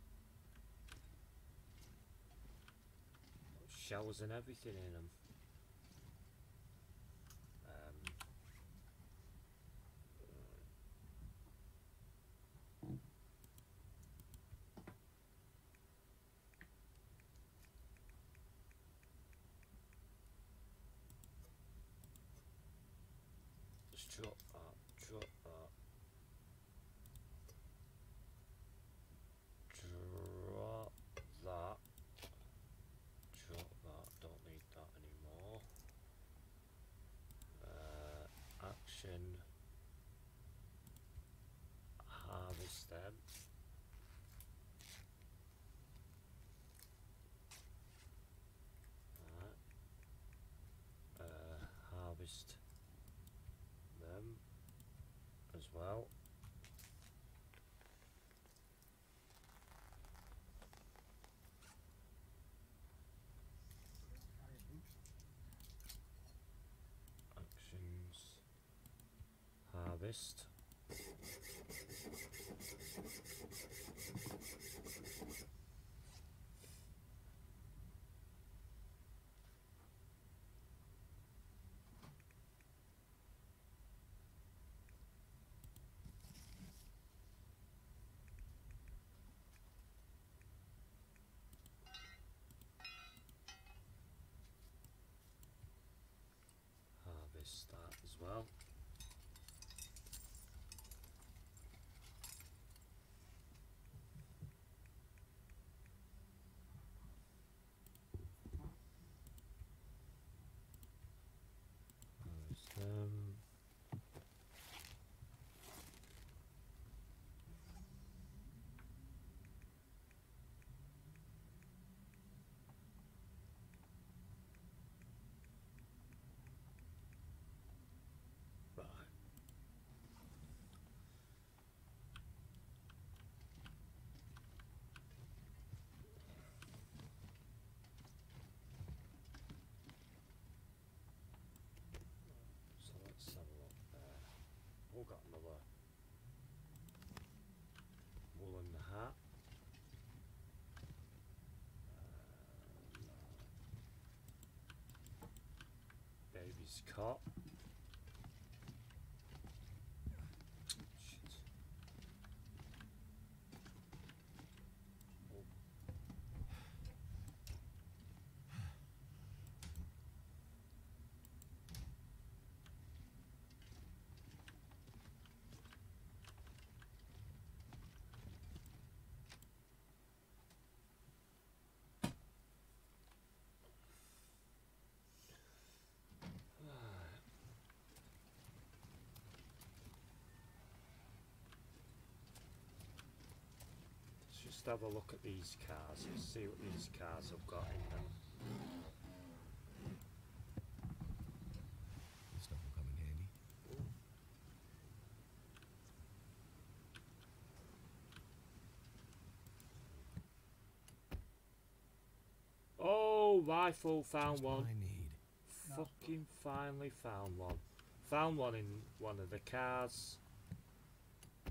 Little showers and everything in them. Drop up, drop up, drop that, drop that, don't need that anymore, uh, action, harvest them. All right. uh, harvest them as well. Actions, harvest. That as well. There's them. We've got another woolen hat. Uh, no. It's a cart. Just have a look at these cars and see what these cars have got in them. This stuff will come in handy. Ooh. Oh, rifle, found one. I need. Fucking finally found one. Found one in one of the cars.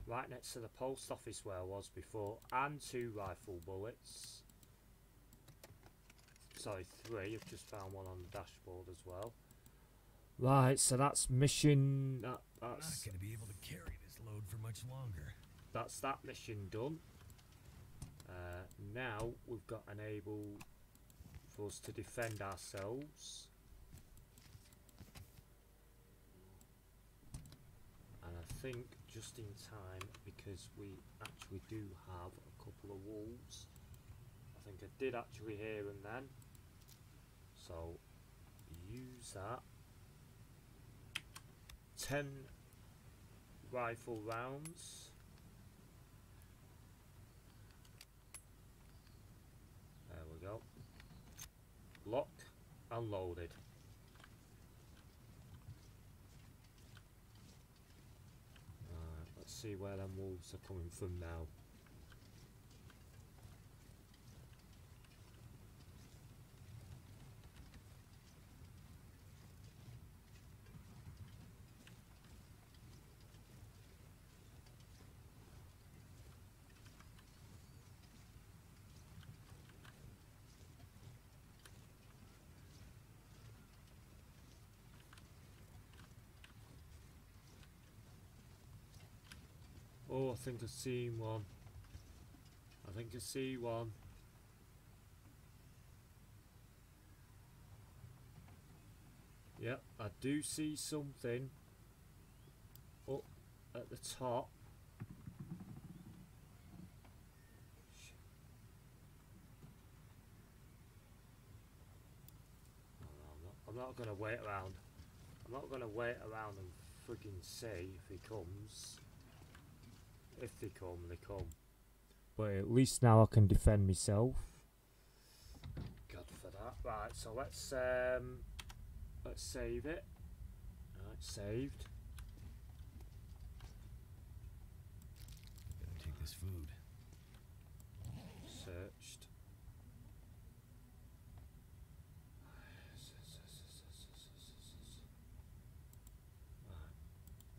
Right next to the post office where I was before, and two rifle bullets. Sorry, three. I've just found one on the dashboard as well. Right, so that's mission. That, that's. I'm not going to be able to carry this load for much longer. That's that mission done. Uh, now we've got enable for us to defend ourselves. And I think just in time, because we actually do have a couple of wolves. I think I did actually hear them then. So use that. Ten rifle rounds. There we go. Locked and loaded. See where them wolves are coming from now. Oh, I think I've seen one. I think I see one. Yep, I do see something up at the top. Oh, I'm not, I'm not going to wait around. I'm not going to wait around and friggin' see if he comes. If they come, they come. But at least now I can defend myself. God for that. Right, so let's um, let's save it. Right, saved. Better take this food. Searched.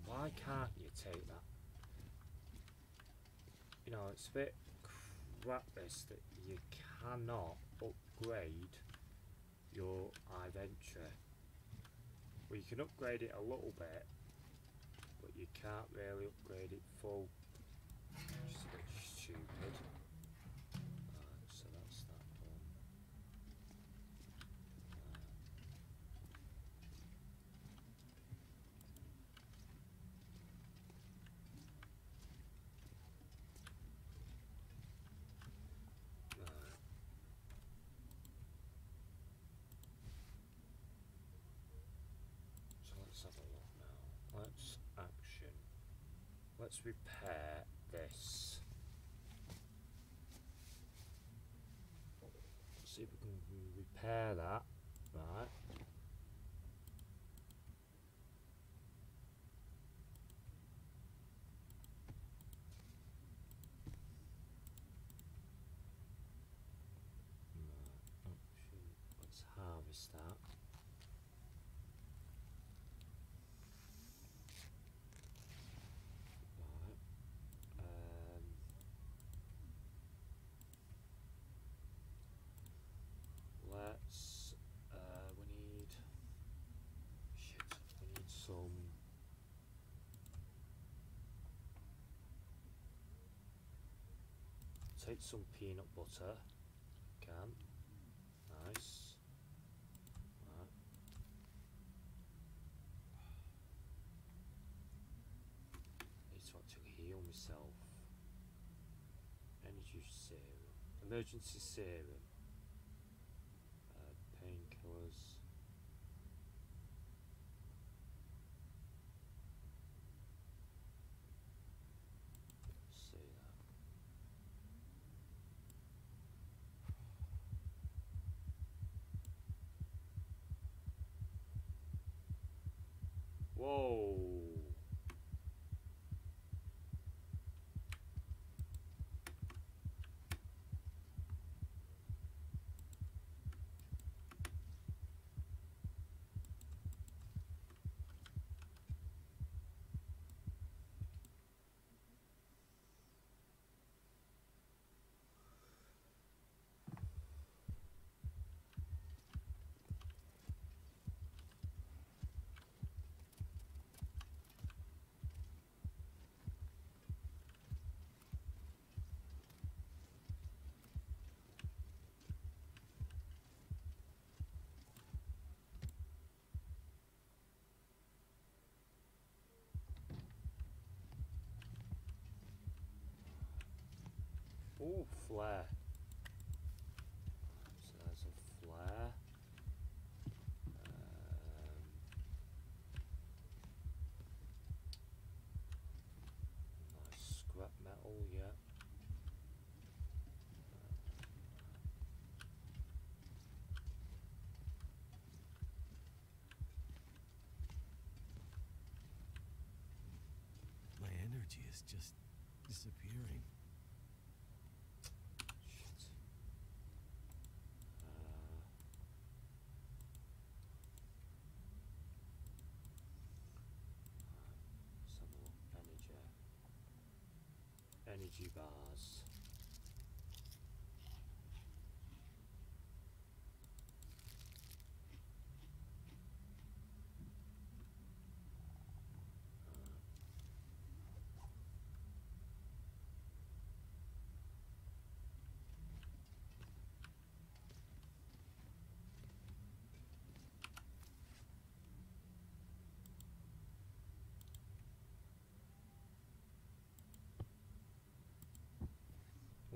Right. Why can't you take that? You know, it's a bit crap this that you cannot upgrade your iVenture. Well, you can upgrade it a little bit, but you can't really upgrade it full. Which is a bit stupid. Right, so that's that action. Let's repair this. Let's see if we can repair that. Right. Let's harvest that. Let's, uh, we need Take some peanut butter. Can. Nice. Right. I need to actually heal myself. Energy serum. Emergency serum. Uh, Painkillers. See that. Whoa. Oh, flare. So there's a flare. Um, nice scrap metal, yeah. My energy is just disappearing. Energy bars.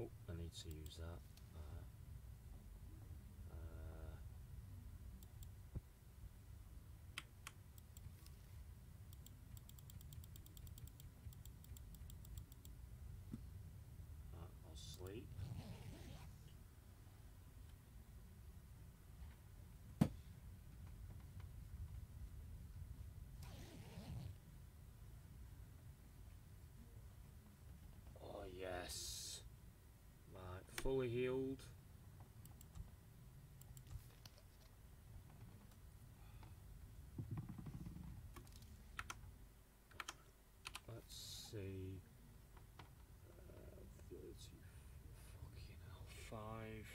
Oh, I need to use that. Uh, uh, I'll sleep. Oh, yes. Right, fully healed. Let's see. Uh, thirty, fucking hell, five.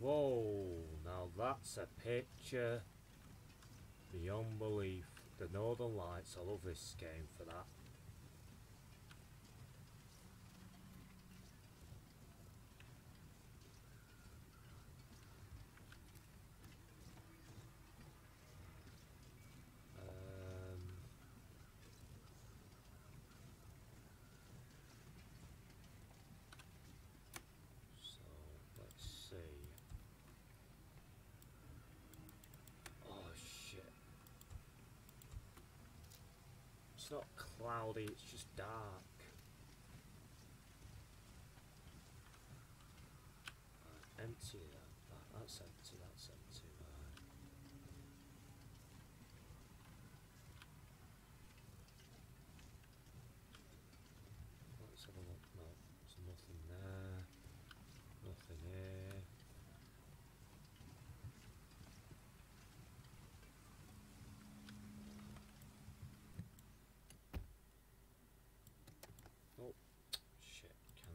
Whoa, now that's a picture beyond belief. The Northern Lights, I love this game for that. It's not cloudy, it's just dark. Right, empty that. Right, that's empty, that's empty. Right. Let's have a look. No, there's nothing there. Nothing here.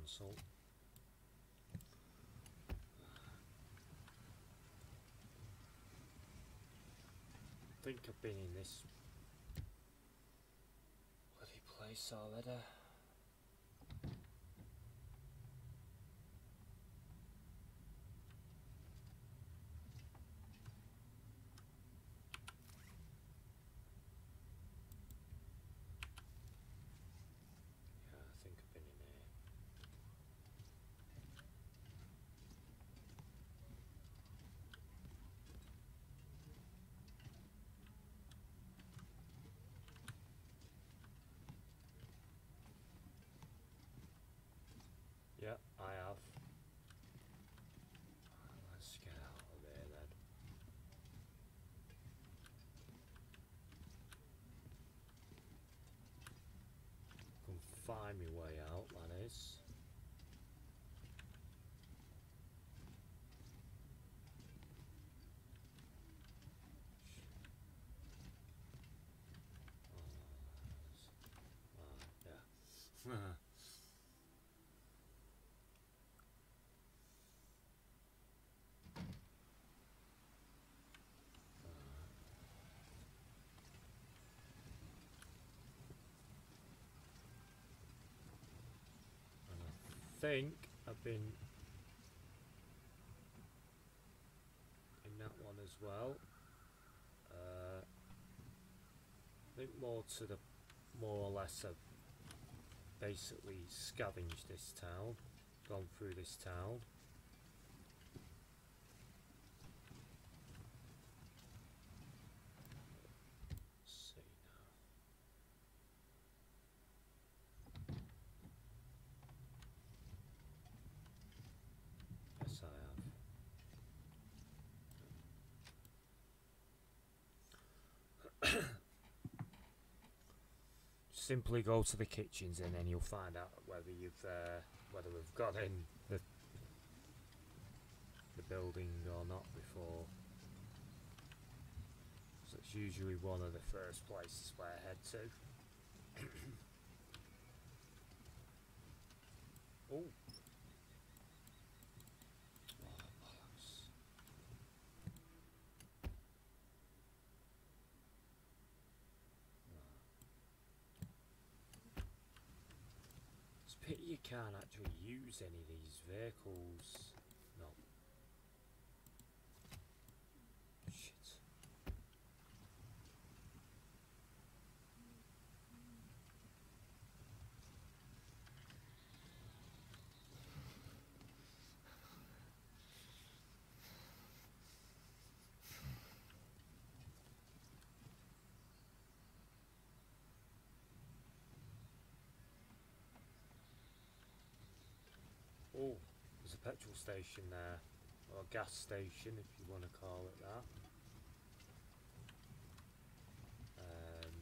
Salt. I think I've been in this bloody place already. Yeah, I have. Let's get out of there then. I can find my way out, that is. Oh, yeah. I think I've been in that one as well. Uh, I think more to the more or less I've basically scavenged this town, gone through this town. Simply go to the kitchens and then you'll find out whether you've uh, whether we've got in the the building or not before. So it's usually one of the first places where I head to. Oh. Pity you can't actually use any of these vehicles. No. Shit. Oh, there's a petrol station there, or a gas station if you want to call it that. Um,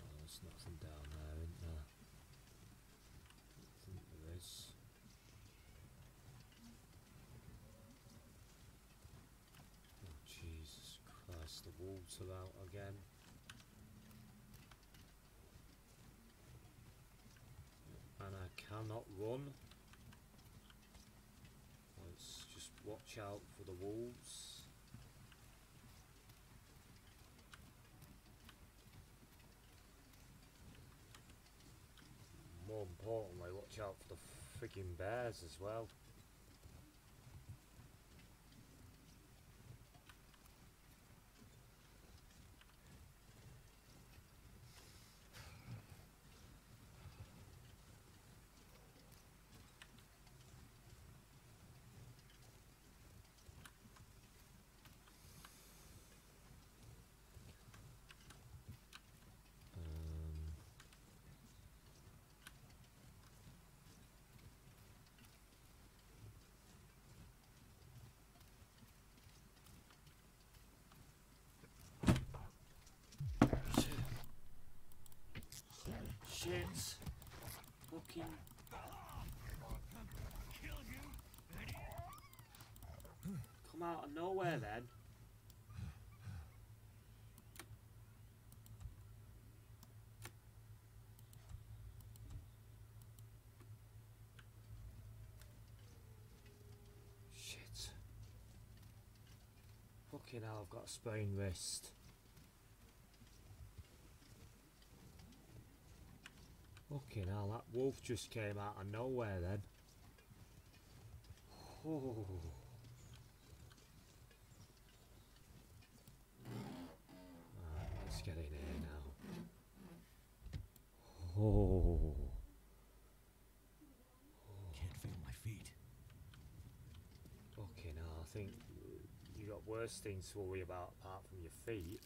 oh, there's nothing down there, isn't there? I think there is. Oh, Jesus Christ, the wolves are out again. I cannot run. Let's just watch out for the wolves. More importantly, watch out for the freaking bears as well. Shit! Fucking... come out of nowhere then. Shit. Fucking hell, I've got a sprained wrist. Fucking hell, that wolf just came out of nowhere then. Oh. Right, let's get in here now. Oh. Can't feel my feet. Fucking hell, I think you got worse things to worry about apart from your feet.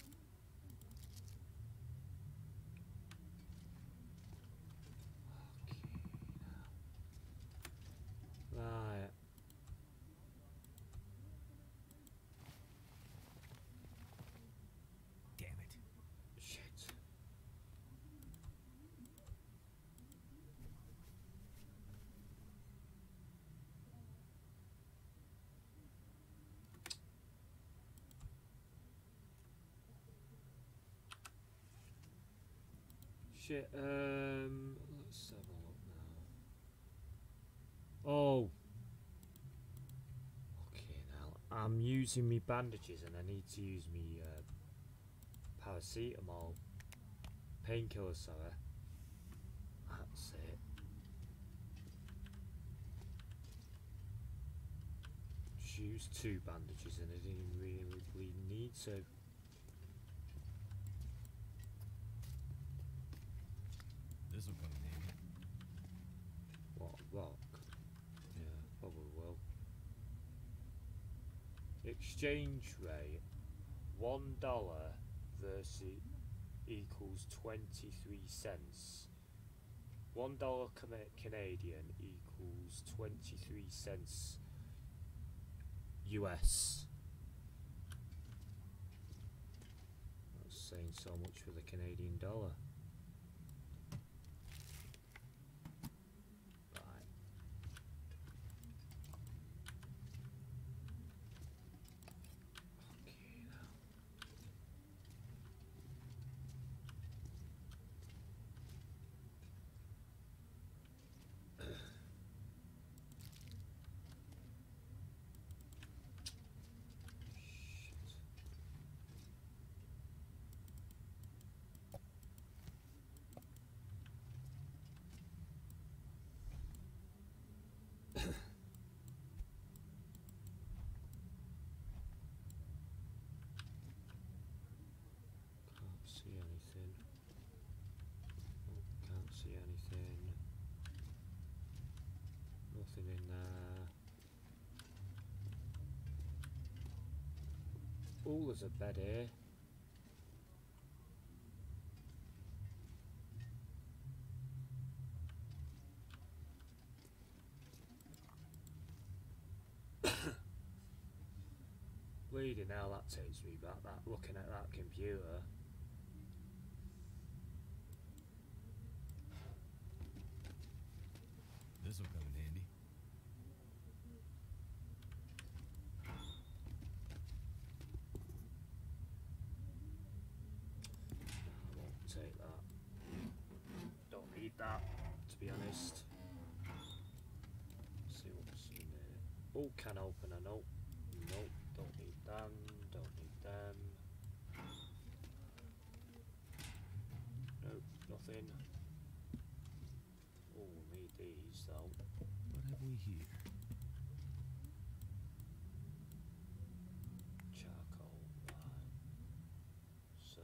Right. Damn it. Shit. Shit, um, let's have a look. Oh, okay. Now I'm using me bandages, and I need to use me uh, paracetamol, painkiller, sorry. That's it. Just used two bandages, and I didn't really need to. This will come in. What? What? Probably will. Exchange rate one dollar versus equals twenty-three cents. One dollar Canadian equals twenty-three cents U S. That's saying so much for the Canadian dollar. Anything? Oh, can't see anything. Nothing in there. Oh, there's a bed here. Bleeding hell, that takes me back. That looking at that computer. This will come in handy. I won't take that. Don't need that, to be honest. Oh, can opener, nope. Nope, don't need them, don't need them. Nope, nothing. Oh, we need these though. What have we here? Charcoal. So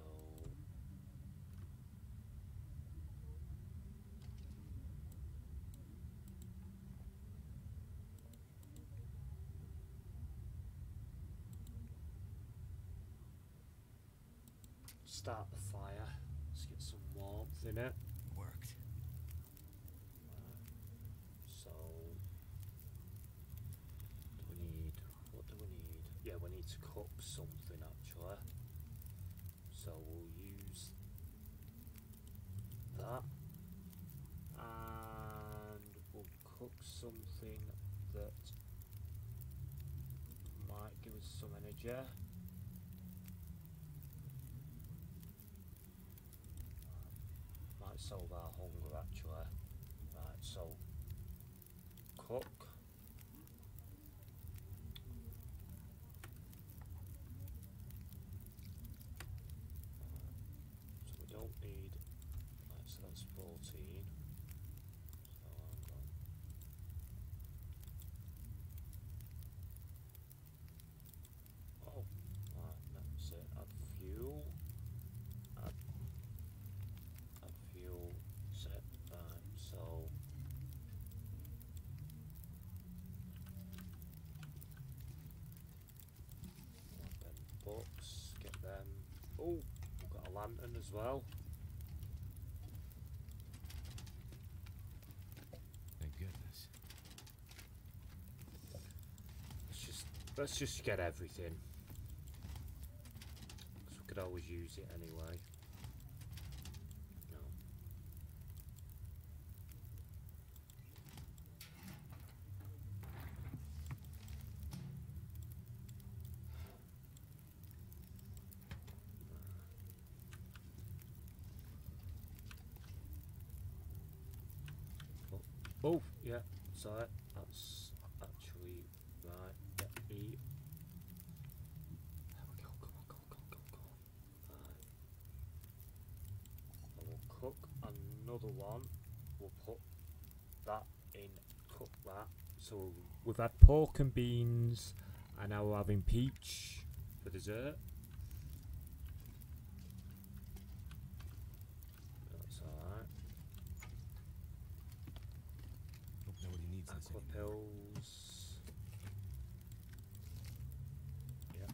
start the fire. Let's get some warmth in it. Worked. Yeah, we need to cook something actually, so we'll use that, and we'll cook something that might give us some energy. Might solve our hunger actually. Right, so cook. Need, right, so that's fourteen. So I've got oh, right, that's it. Add fuel. Add, add fuel. Set right, so want them books. Get them. Oh, we've got a lantern as well. Goodness. Let's just let's just get everything. Because we could always use it anyway. No. Oh, yeah, sorry, that's actually right. Let me. There we go, come on, come on, come on, come on. Right. I will cook another one. We'll put that in, cook that. So we've had pork and beans, and now we're having peach for dessert. Aqua pills. Yeah.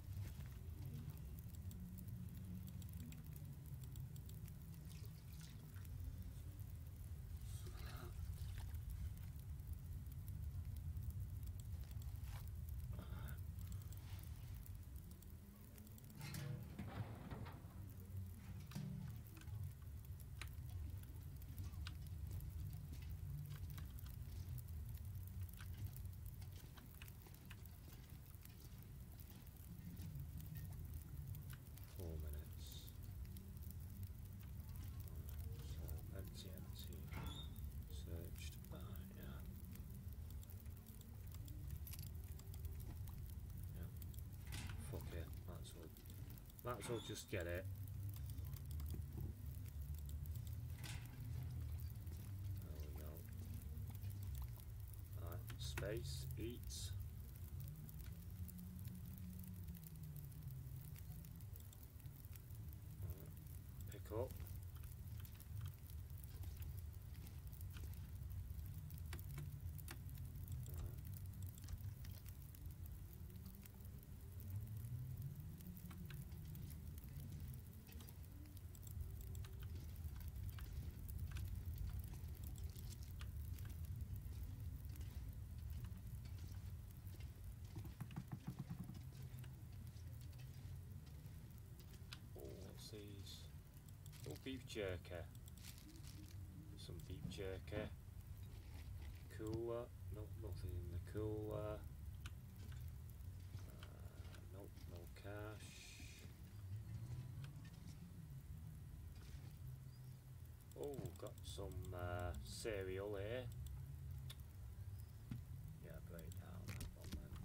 Might as well just get it. There we go. Alright, space, eats. Right, pick up. These. Oh, beef jerky. Some beef jerky. Cooler. Nope, nothing in the cooler. Uh, nope, no cash. Oh, got some uh, cereal here. Yeah, break down that one then.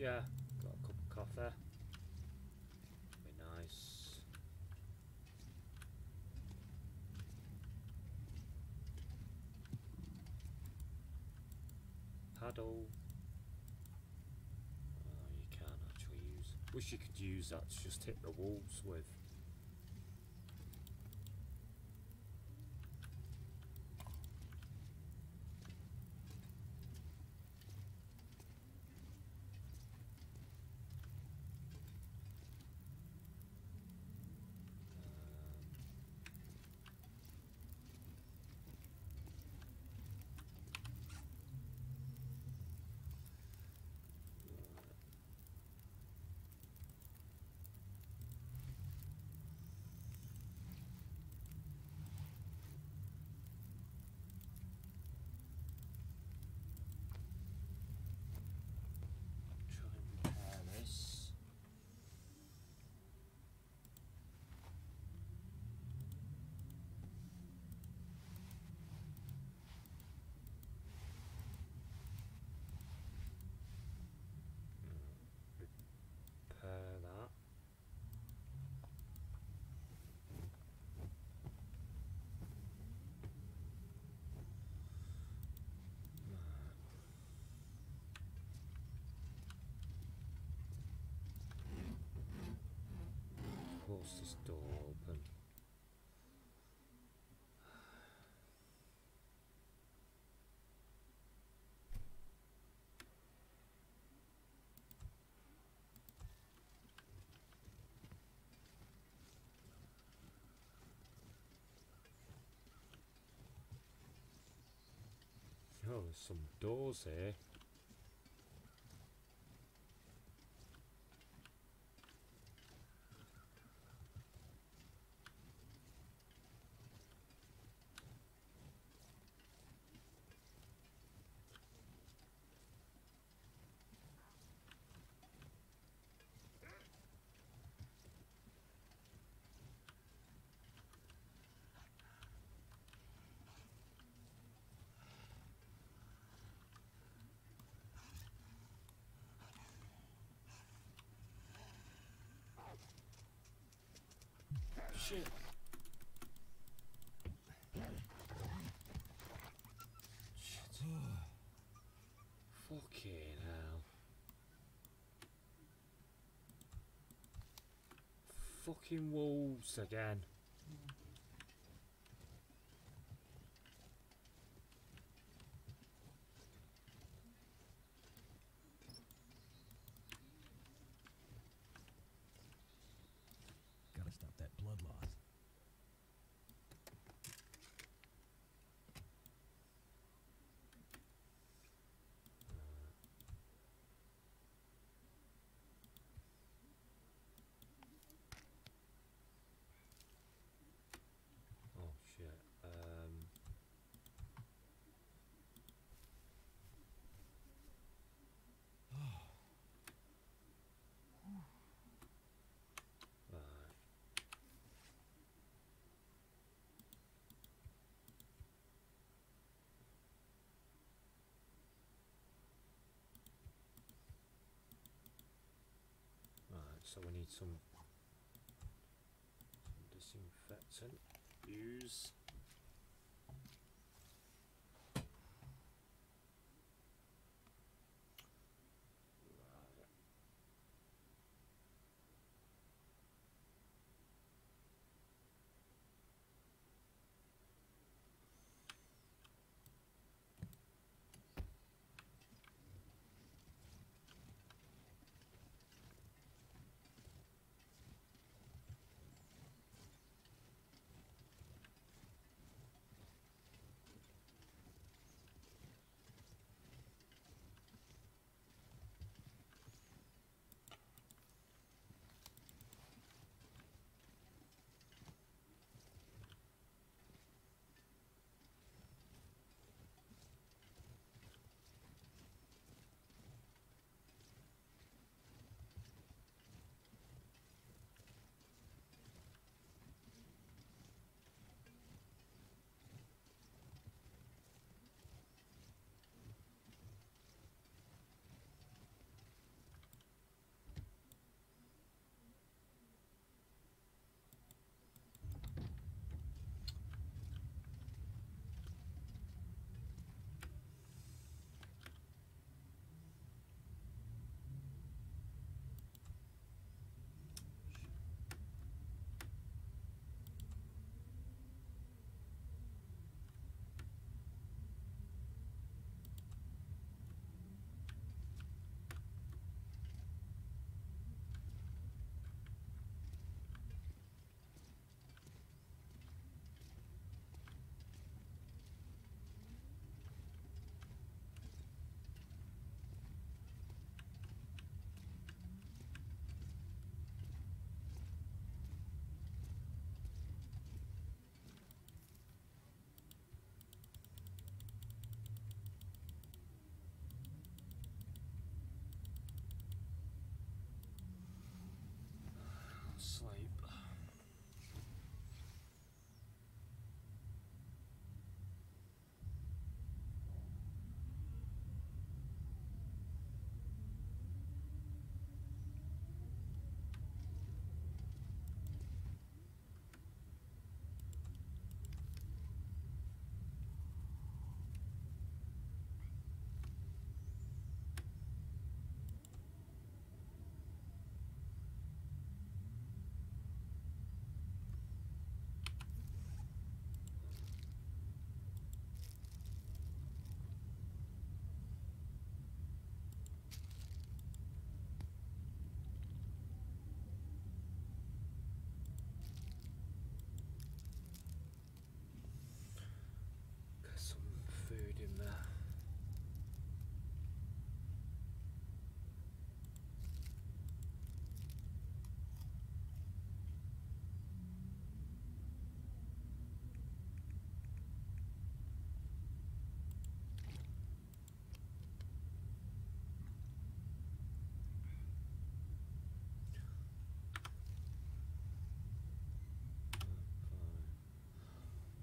yeah, got a cup of coffee. Be nice. Paddle. Oh, you can't actually use. Wish you could use that to just hit the walls with. This door open. Oh, there's some doors here. Shit. Shit. Oh. Fucking hell. Fucking wolves again. So we need some, some disinfectant. Use. Right.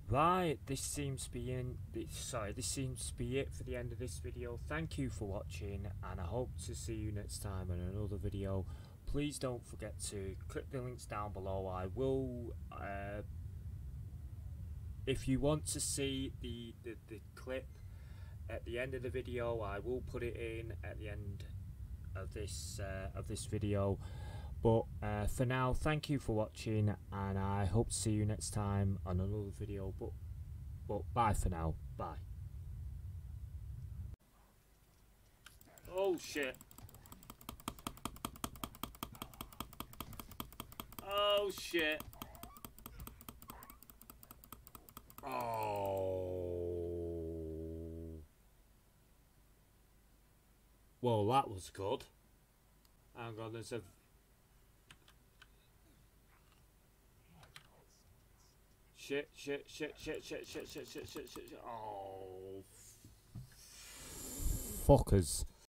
Right, this seems to be in this, sorry, this seems to be it for the end of this video. Thank you for watching, and I hope to see you next time in another video. Please don't forget to click the links down below. I will, uh, if you want to see the, the, the clip at the end of the video, I will put it in at the end of this, uh, of this video. But uh, for now, thank you for watching, and I hope to see you next time on another video. But, but bye for now. Bye. Oh, shit. Oh, shit. Oh. Well, that was good. Hang on, there's a... Shit, shit, shit, shit, shit, shit, shit, shit, shit, shit, shit. Oh. Fuckers.